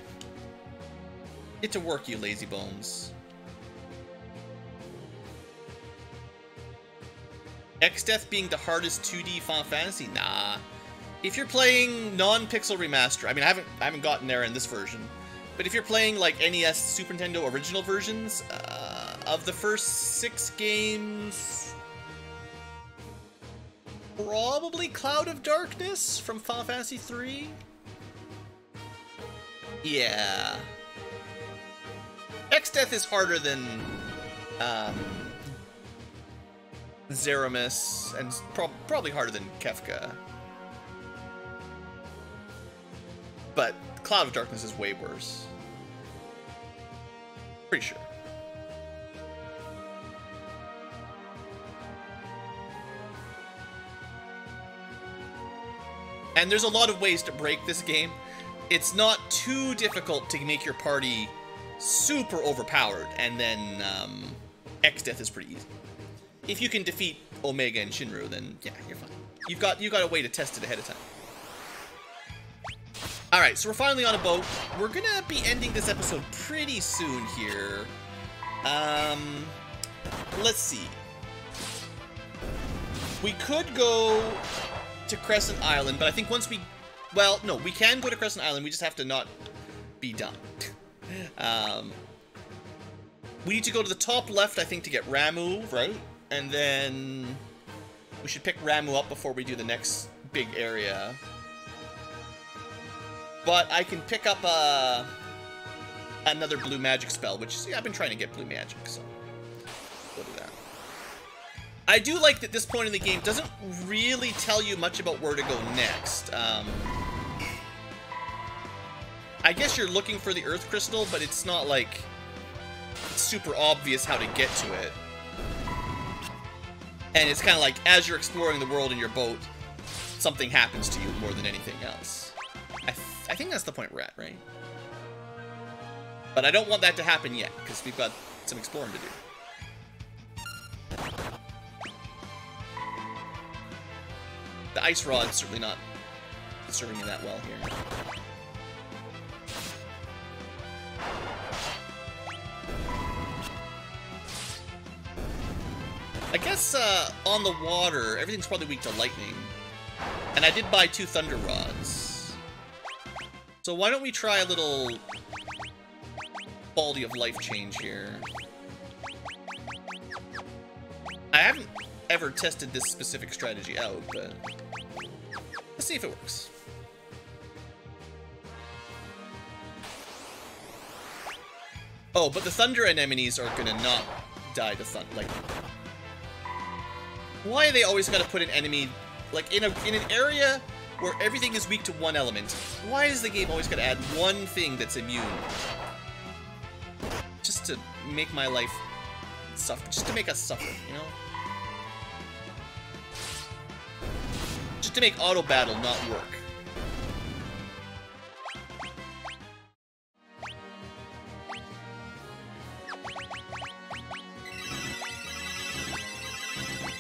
Get to work, you lazy bones. Exdeath being the hardest two D Final Fantasy? Nah. If you're playing non-Pixel Remaster, I mean, I haven't, I haven't gotten there in this version, but if you're playing like N E S, Super Nintendo original versions, uh, of the first six games, probably Cloud of Darkness from Final Fantasy three. Yeah. Exdeath is harder than um, Zeramis, and pro probably harder than Kefka. But Cloud of Darkness is way worse. Pretty sure. And there's a lot of ways to break this game. It's not too difficult to make your party super overpowered, and then um, Exdeath is pretty easy. If you can defeat Omega and Shinru, then yeah, you're fine. You've got you've got a way to test it ahead of time. All right, so we're finally on a boat. We're gonna be ending this episode pretty soon here. Um, let's see. We could go to Crescent Island, but I think once we Well, no, we can go to Crescent Island, we just have to not be dumb. um, we need to go to the top left, I think, to get Ramu, right? And then we should pick Ramu up before we do the next big area. But I can pick up uh, another blue magic spell, which is, yeah, I've been trying to get blue magic, so we'll do that. I do like that this point in the game doesn't really tell you much about where to go next. Um, I guess you're looking for the Earth Crystal, but it's not like super obvious how to get to it. And it's kind of like, as you're exploring the world in your boat, something happens to you more than anything else. I, th I think that's the point we're at, right? But I don't want that to happen yet, because we've got some exploring to do. The ice rod's certainly not serving you that well here. I guess uh, on the water, everything's probably weak to lightning. And I did buy two thunder rods. So why don't we try a little quality of life change here. I haven't ever tested this specific strategy out, but let's see if it works. Oh, but the thunder anemones are gonna not die to thunder. Like, why are they always gotta put an enemy, like, in a in an area where everything is weak to one element? Why is the game always gotta add one thing that's immune? Just to make my life suffer. Just to make us suffer, you know? Just to make auto battle not work.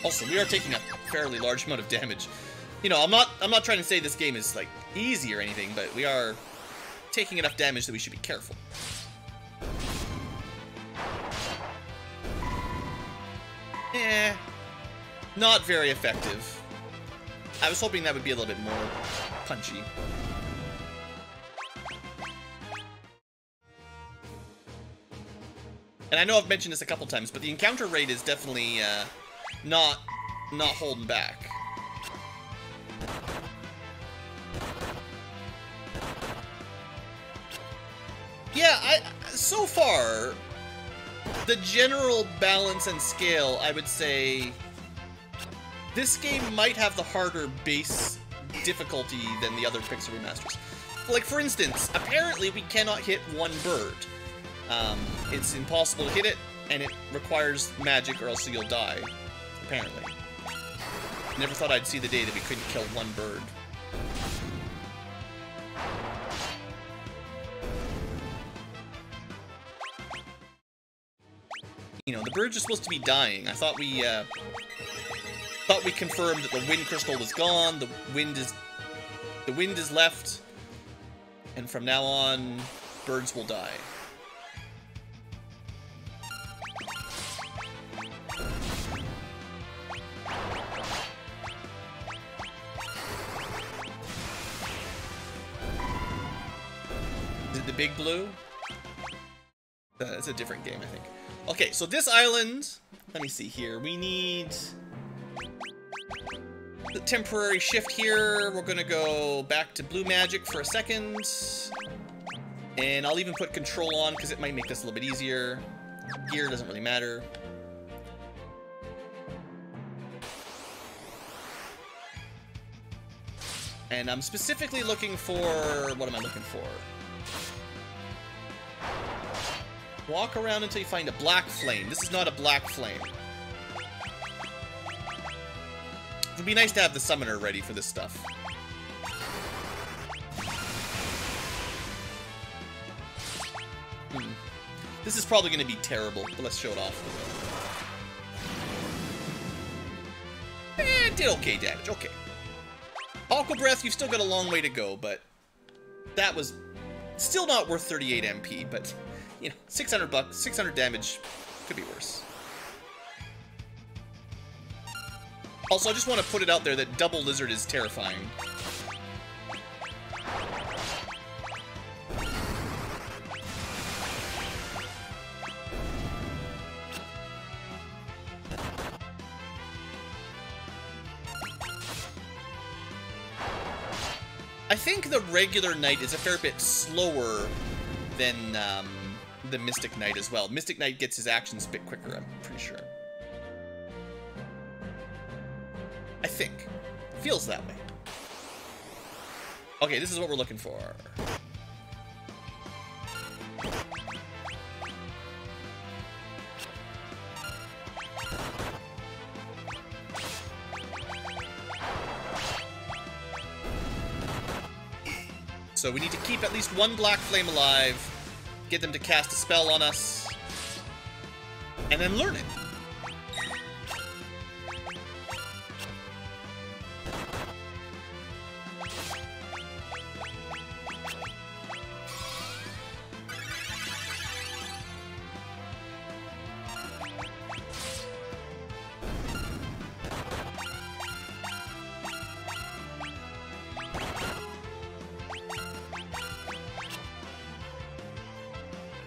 Also, we are taking a fairly large amount of damage. You know, I'm not I'm not trying to say this game is like easy or anything, but we are taking enough damage that we should be careful. Eh, not very effective. I was hoping that would be a little bit more punchy. And I know I've mentioned this a couple times, but the encounter rate is definitely uh, not not holding back. Yeah, I so far, the general balance and scale, I would say this game might have the harder base difficulty than the other Pixel Remasters. Like, for instance, apparently we cannot hit one bird. Um, it's impossible to hit it, and it requires magic or else you'll die, apparently. Never thought I'd see the day that we couldn't kill one bird. You know, the birds are supposed to be dying. I thought we, uh... thought we confirmed that the wind crystal was gone, the wind is... The wind is left, and from now on, birds will die. Is it the Big Blue? That's a different game, I think. Okay, so this island, let me see here, we need the temporary shift here. We're gonna go back to blue magic for a second, and I'll even put control on because it might make this a little bit easier. Gear doesn't really matter. And I'm specifically looking for, what am I looking for? Walk around until you find a black flame. This is not a black flame. It would be nice to have the summoner ready for this stuff. Hmm. This is probably going to be terrible, but let's show it off. It did okay damage, okay. Aqua Breath, you've still got a long way to go, but that was still not worth thirty-eight M P, but... You know, six hundred bucks, six hundred damage, could be worse. Also, I just want to put it out there that double lizard is terrifying. I think the regular knight is a fair bit slower than, um... the Mystic Knight as well. Mystic Knight gets his actions a bit quicker, I'm pretty sure. I think. Feels that way. Okay, this is what we're looking for. So we need to keep at least one black flame alive, get them to cast a spell on us, and then learn it.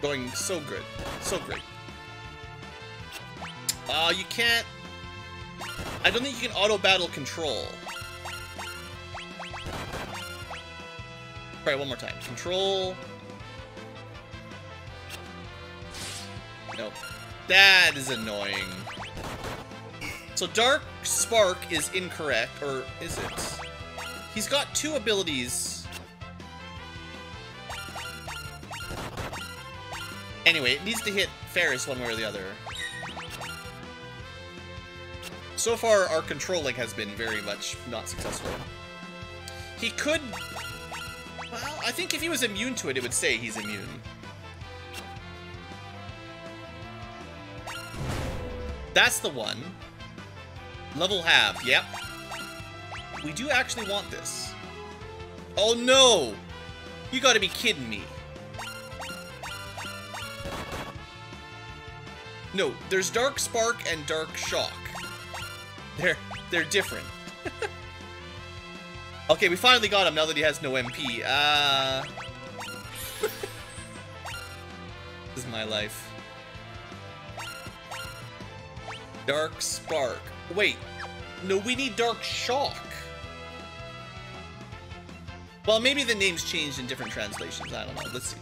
Going so good. So great. Uh, you can't... I don't think you can auto-battle control. Try one more time. Control. Nope. That is annoying. So Dark Spark is incorrect, or is it? He's got two abilities. Anyway, it needs to hit Faris one way or the other. So far, our controlling has been very much not successful. He could... Well, I think if he was immune to it, it would say he's immune. That's the one. Level half, yep. We do actually want this. Oh no! You gotta be kidding me. No, there's Dark Spark and Dark Shock. They're, they're different. Okay, we finally got him now that he has no M P. Uh... This is my life. Dark Spark. Wait. No, we need Dark Shock. Well, maybe the name's changed in different translations. I don't know. Let's see.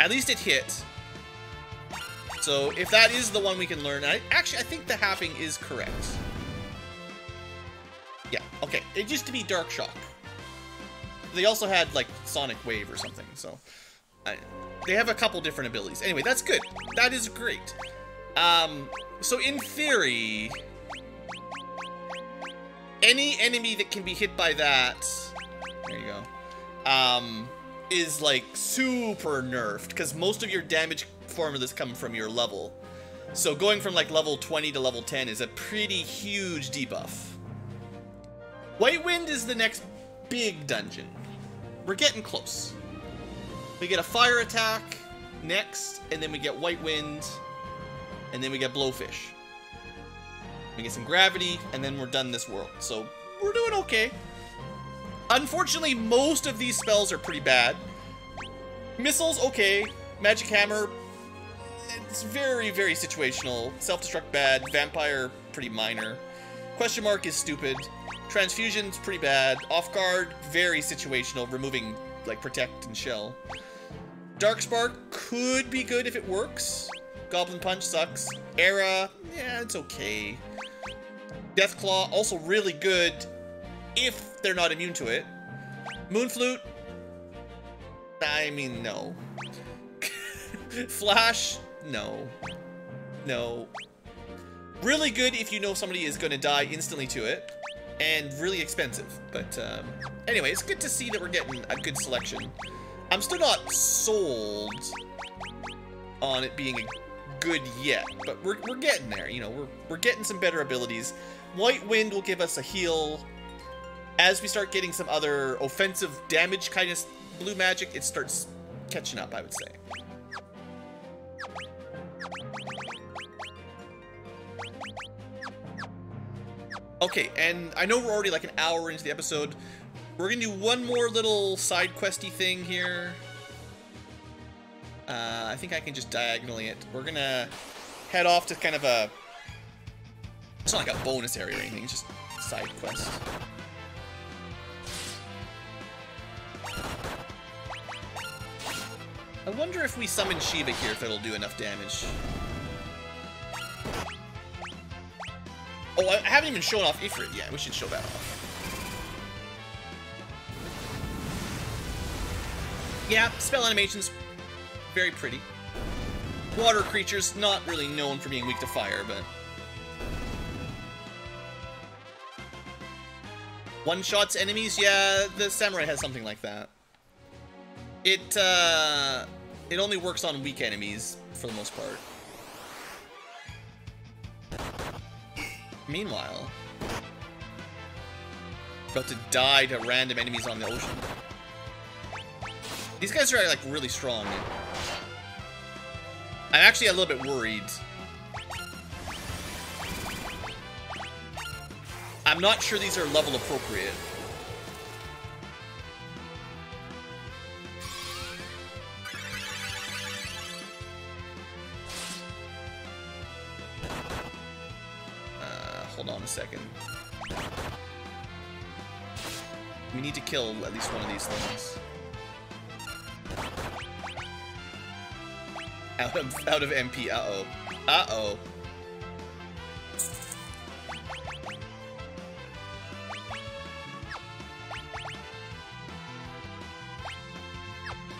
At least it hit. So, if that is the one we can learn... I, actually, I think the halving is correct. Yeah, okay. It used to be Dark Shock. They also had, like, Sonic Wave or something, so... I, they have a couple different abilities. Anyway, that's good. That is great. Um, so, in theory... Any enemy that can be hit by that... There you go. Um, is, like, super nerfed, because most of your damage... formulas come from your level. So going from like level twenty to level ten is a pretty huge debuff. White Wind is the next big dungeon. We're getting close. We get a fire attack next, and then we get White Wind, and then we get Blowfish. We get some gravity, and then we're done this world. So we're doing okay. Unfortunately, most of these spells are pretty bad. Missiles, okay. Magic Hammer, it's very, very situational. Self-destruct bad. Vampire, pretty minor. Question mark is stupid. Transfusion's pretty bad. Off guard, very situational, removing like protect and shell. Dark Spark could be good if it works. Goblin Punch sucks. Era, yeah, it's okay. Deathclaw, also really good if they're not immune to it. Moonflute, I mean, no. Flash, no. No. Really good if you know somebody is going to die instantly to it. And really expensive. But um, anyway, it's good to see that we're getting a good selection. I'm still not sold on it being good yet. But we're, we're getting there. You know, we're, we're getting some better abilities. White Wind will give us a heal. As we start getting some other offensive damage kind of blue magic, it starts catching up, I would say. Okay, and I know we're already like an hour into the episode. We're gonna do one more little side questy thing here. Uh, I think I can just diagonally it. We're gonna head off to kind of a... It's not like a bonus area or anything, it's just side quest. I wonder if we summon Shiva here, if it'll do enough damage. Oh, I haven't even shown off Ifrit yet. We should show that off. Yeah, spell animations, very pretty. Water creatures, not really known for being weak to fire, but... One-shots enemies, yeah, the samurai has something like that. It, uh... It only works on weak enemies, for the most part. Meanwhile, about to die to random enemies on the ocean. These guys are like really strong. I'm actually a little bit worried. I'm not sure these are level appropriate. Second. We need to kill at least one of these things. Out of, out of M P. Uh-oh. Uh-oh.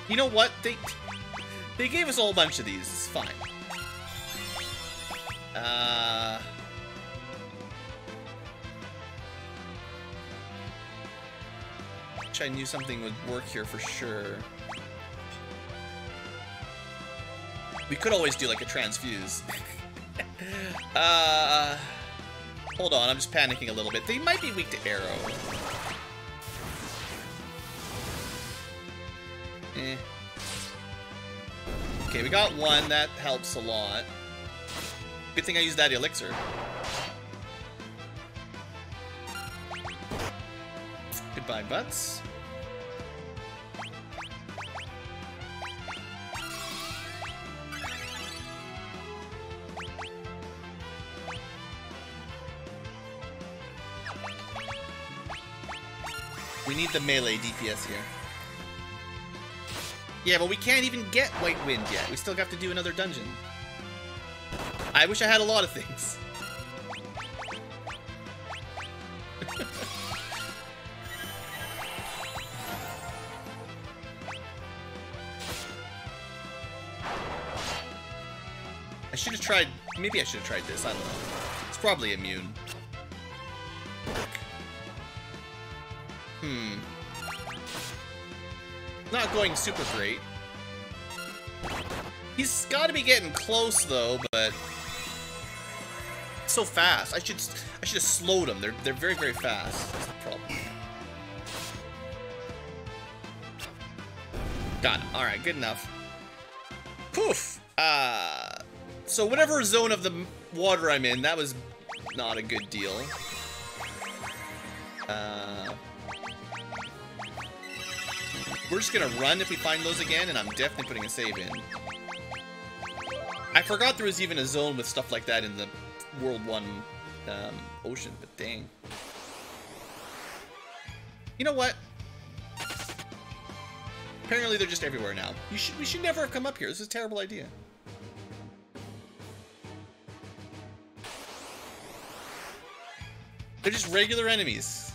You know what? They they gave us a whole bunch of these. It's fine. Uh... Wish I knew something would work here for sure. We could always do like a transfuse. uh, hold on, I'm just panicking a little bit. They might be weak to arrow. Eh. Okay, we got one. That helps a lot. Good thing I used that elixir. Goodbye, Butz. We need the melee D P S here. Yeah, but we can't even get White Wind yet. We still have to do another dungeon. I wish I had a lot of things. I should have tried... Maybe I should have tried this. I don't know. It's probably immune. Hmm. Not going super great. He's got to be getting close though, but so fast. I should I should have slowed him. They're they're very very fast. That's the problem. Got him. All right, good enough. Poof. Uh, so whatever zone of the water I'm in, that was not a good deal. Uh. We're just gonna run if we find those again, and I'm definitely putting a save in. I forgot there was even a zone with stuff like that in the World one um, ocean, but dang. You know what? Apparently they're just everywhere now. You should, we should never have come up here. This is a terrible idea. They're just regular enemies.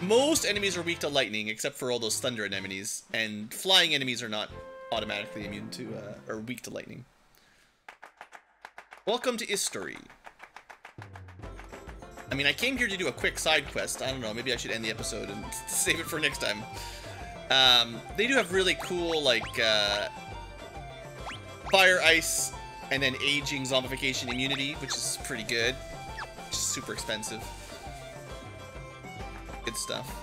Most enemies are weak to lightning, except for all those thunder anemones, and flying enemies are not automatically immune to, uh, or weak to lightning. Welcome to History. I mean, I came here to do a quick side quest. I don't know, maybe I should end the episode and save it for next time. Um, they do have really cool, like, uh, fire, ice, and then aging zombification immunity, which is pretty good. Which is super expensive. Good stuff.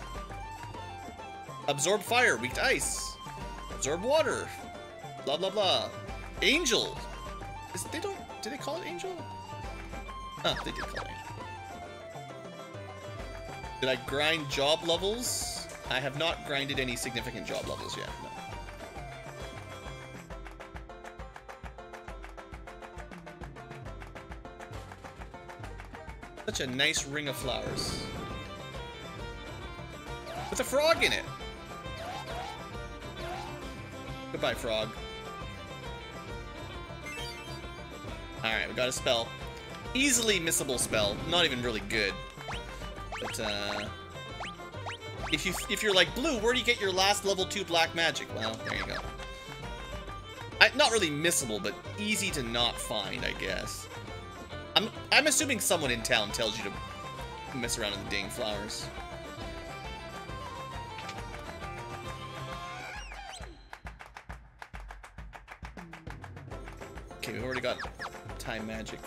Absorb fire, weak to ice. Absorb water. Blah blah blah. Angel. Is, they don't. Did they call it angel? Oh, they did call it angel. Did I grind job levels? I have not grinded any significant job levels yet. No. Such a nice ring of flowers. With a frog in it. Goodbye, frog. Alright, we got a spell. Easily missable spell. Not even really good. But, uh... If, you, if you're like, Blue, where do you get your last level two black magic? Well, there you go. I, not really missable, but easy to not find, I guess. I'm, I'm assuming someone in town tells you to mess around in the dang flowers. We've already got time magic.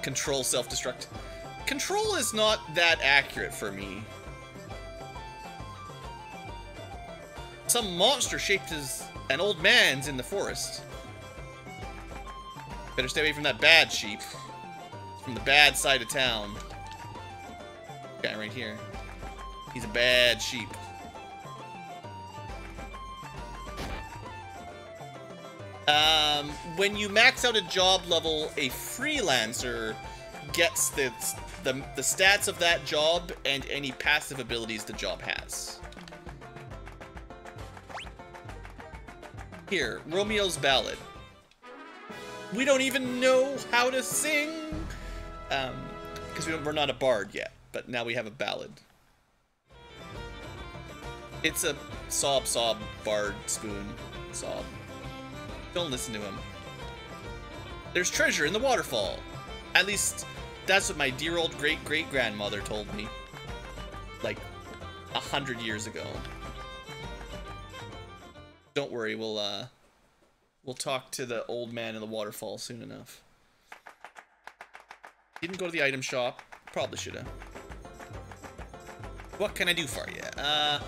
Control, self-destruct. Control is not that accurate for me. Some monster shaped as an old man's in the forest. Better stay away from that bad sheep. From the bad side of town. Guy right here. He's a bad sheep. Um, when you max out a job level, a freelancer gets the, the the stats of that job and any passive abilities the job has. Here, Romeo's Ballad. We don't even know how to sing! Um, because we we're not a bard yet, but now we have a ballad. It's a sob, sob, bard, spoon, sob. Don't listen to him. There's treasure in the waterfall. At least, that's what my dear old great-great-grandmother told me. Like, a hundred years ago. Don't worry, we'll, uh... we'll talk to the old man in the waterfall soon enough. Didn't go to the item shop. Probably should've. What can I do for you? Uh...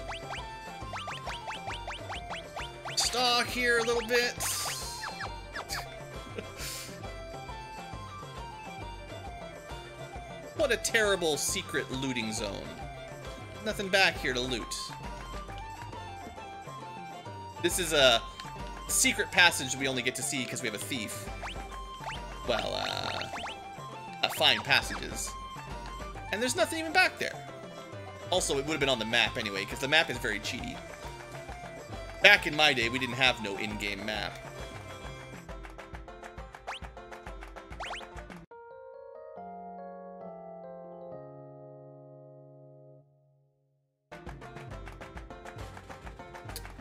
Stock here a little bit. What a terrible secret looting zone. Nothing back here to loot. This is a secret passage we only get to see because we have a thief. Well, uh... I find passages. And there's nothing even back there. Also, it would have been on the map anyway, because the map is very cheaty. Back in my day, we didn't have no in-game map.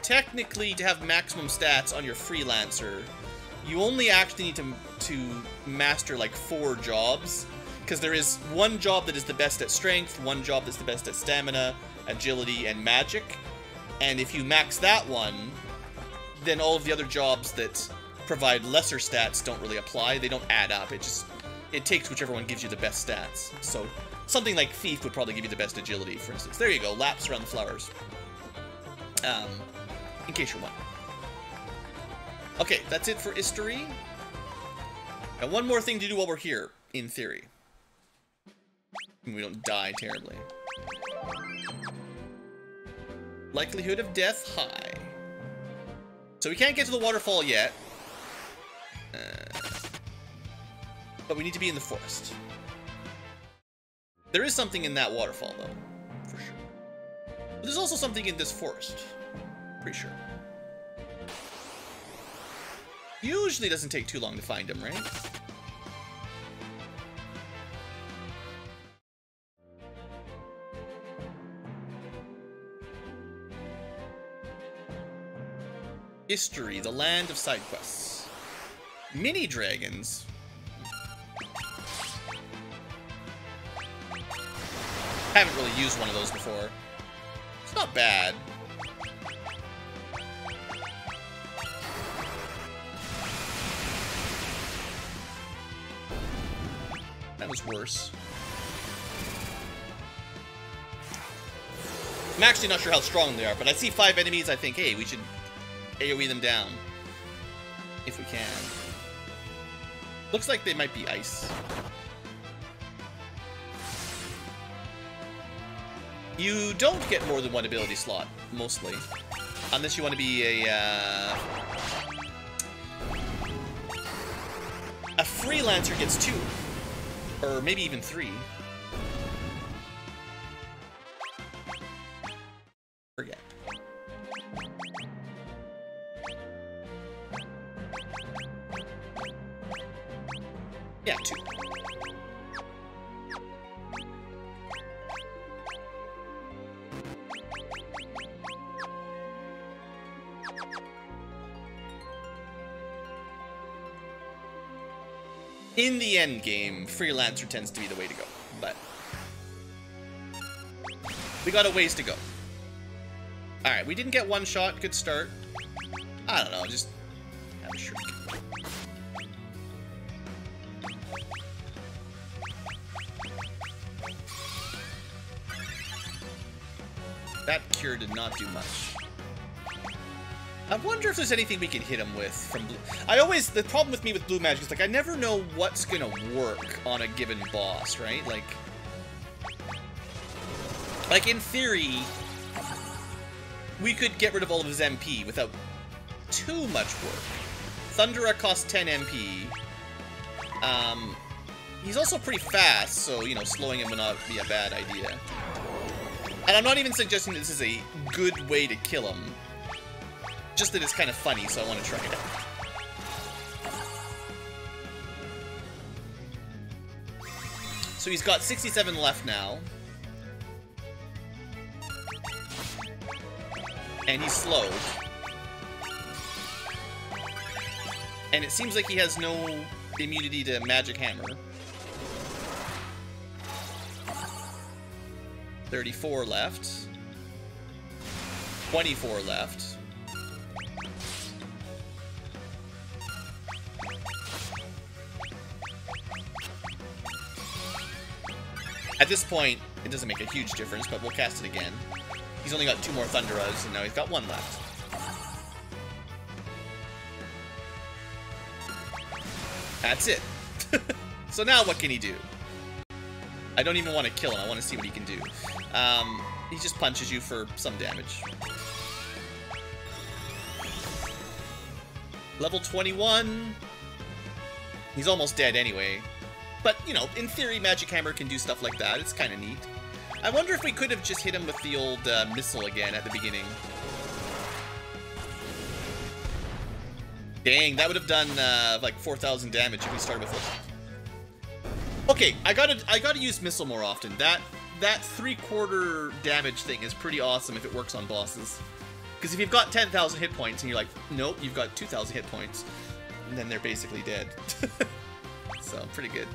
Technically, to have maximum stats on your Freelancer, you only actually need to, to master like four jobs, because there is one job that is the best at strength, one job that's the best at stamina, agility, and magic. And if you max that one, then all of the other jobs that provide lesser stats don't really apply. They don't add up. It just, it takes whichever one gives you the best stats. So something like Thief would probably give you the best agility, for instance. There you go, laps around the flowers. Um, in case you're wondering. Okay, that's it for history. Now, one more thing to do while we're here, in theory. We don't die terribly. Likelihood of death, high. So we can't get to the waterfall yet. Uh, but we need to be in the forest. There is something in that waterfall, though. For sure. But there's also something in this forest. Pretty sure. Usually doesn't take too long to find them, right? History, the land of side quests. Mini dragons. Haven't really used one of those before. It's not bad. That was worse. I'm actually not sure how strong they are, but I see five enemies, I think, hey, we should AoE them down. If we can. Looks like they might be ice. You don't get more than one ability slot, mostly. Unless you want to be a, uh... a Freelancer gets two. Or maybe even three. Forget. Yeah, two. In the end game, Freelancer tends to be the way to go, but we got a ways to go. All right, we didn't get one shot. Good start. I don't know, just have a shrink. That cure did not do much. I wonder if there's anything we can hit him with from Blue. I always, the problem with me with Blue Magic is like, I never know what's gonna work on a given boss, right? Like, like in theory, we could get rid of all of his M P without too much work. Thundera costs ten M P. Um, he's also pretty fast, so, you know, slowing him would not be a bad idea. And I'm not even suggesting that this is a good way to kill him. just that it's kind of funny, so I want to try it out. So he's got sixty-seven left now. And he's slowed. And it seems like he has no immunity to Magic Hammer. thirty-four left. twenty-four left. At this point, it doesn't make a huge difference, but we'll cast it again. He's only got two more Thunderos, and now he's got one left. That's it. So now what can he do? I don't even want to kill him. I want to see what he can do. Um, he just punches you for some damage. Level twenty-one. He's almost dead anyway. But, you know, in theory, Magic Hammer can do stuff like that. It's kind of neat. I wonder if we could have just hit him with the old uh, missile again at the beginning. Dang, that would have done, uh, like, four thousand damage if we started with it. Okay, I gotta, I gotta use missile more often. That, that three-quarter damage thing is pretty awesome if it works on bosses. Because if you've got ten thousand hit points and you're like, nope, you've got two thousand hit points, and then they're basically dead. So, pretty good.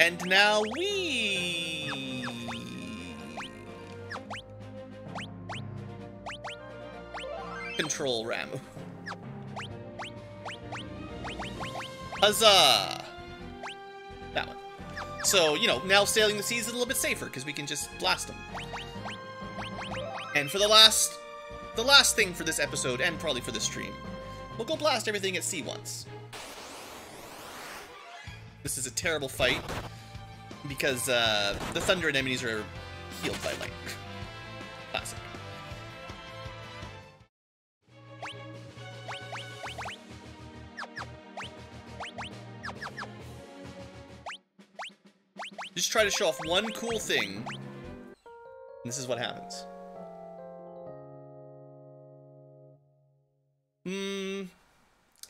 And now we... control Ramu. Huzzah! That one. So, you know, now Sailing the Seas is a little bit safer, because we can just blast them. And for the last... the last thing for this episode, and probably for this stream, we'll go blast everything at sea once. This is a terrible fight, because uh, the Thunder Anemones are healed by light. Classic. Just try to show off one cool thing, and this is what happens. Hmm...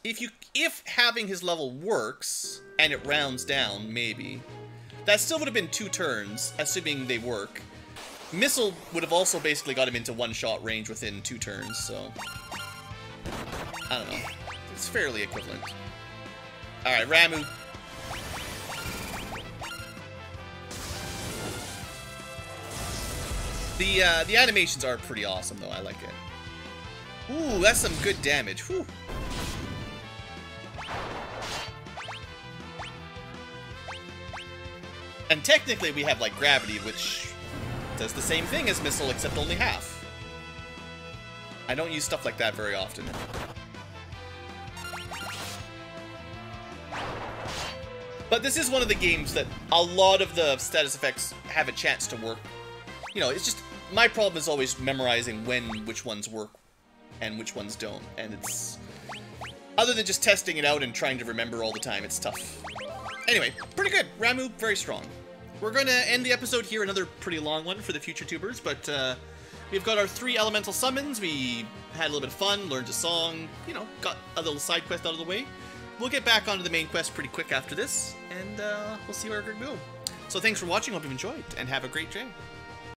If you, if having his level works, and it rounds down, maybe. That still would have been two turns, assuming they work. Missile would have also basically got him into one-shot range within two turns, so... I don't know. It's fairly equivalent. Alright, Ramu. The, uh, the animations are pretty awesome, though. I like it. Ooh, that's some good damage. Whew. And technically we have, like, Gravity, which does the same thing as Missile, except only half. I don't use stuff like that very often. But this is one of the games that a lot of the status effects have a chance to work. You know, it's just, my problem is always memorizing when which ones work and which ones don't. And it's, other than just testing it out and trying to remember all the time, it's tough. Anyway, pretty good. Ramu, very strong. We're going to end the episode here, another pretty long one for the future tubers, but uh, we've got our three elemental summons. We had a little bit of fun, learned a song, you know, got a little side quest out of the way. We'll get back onto the main quest pretty quick after this, and uh, we'll see where we're going to go. So thanks for watching, hope you've enjoyed, and have a great day.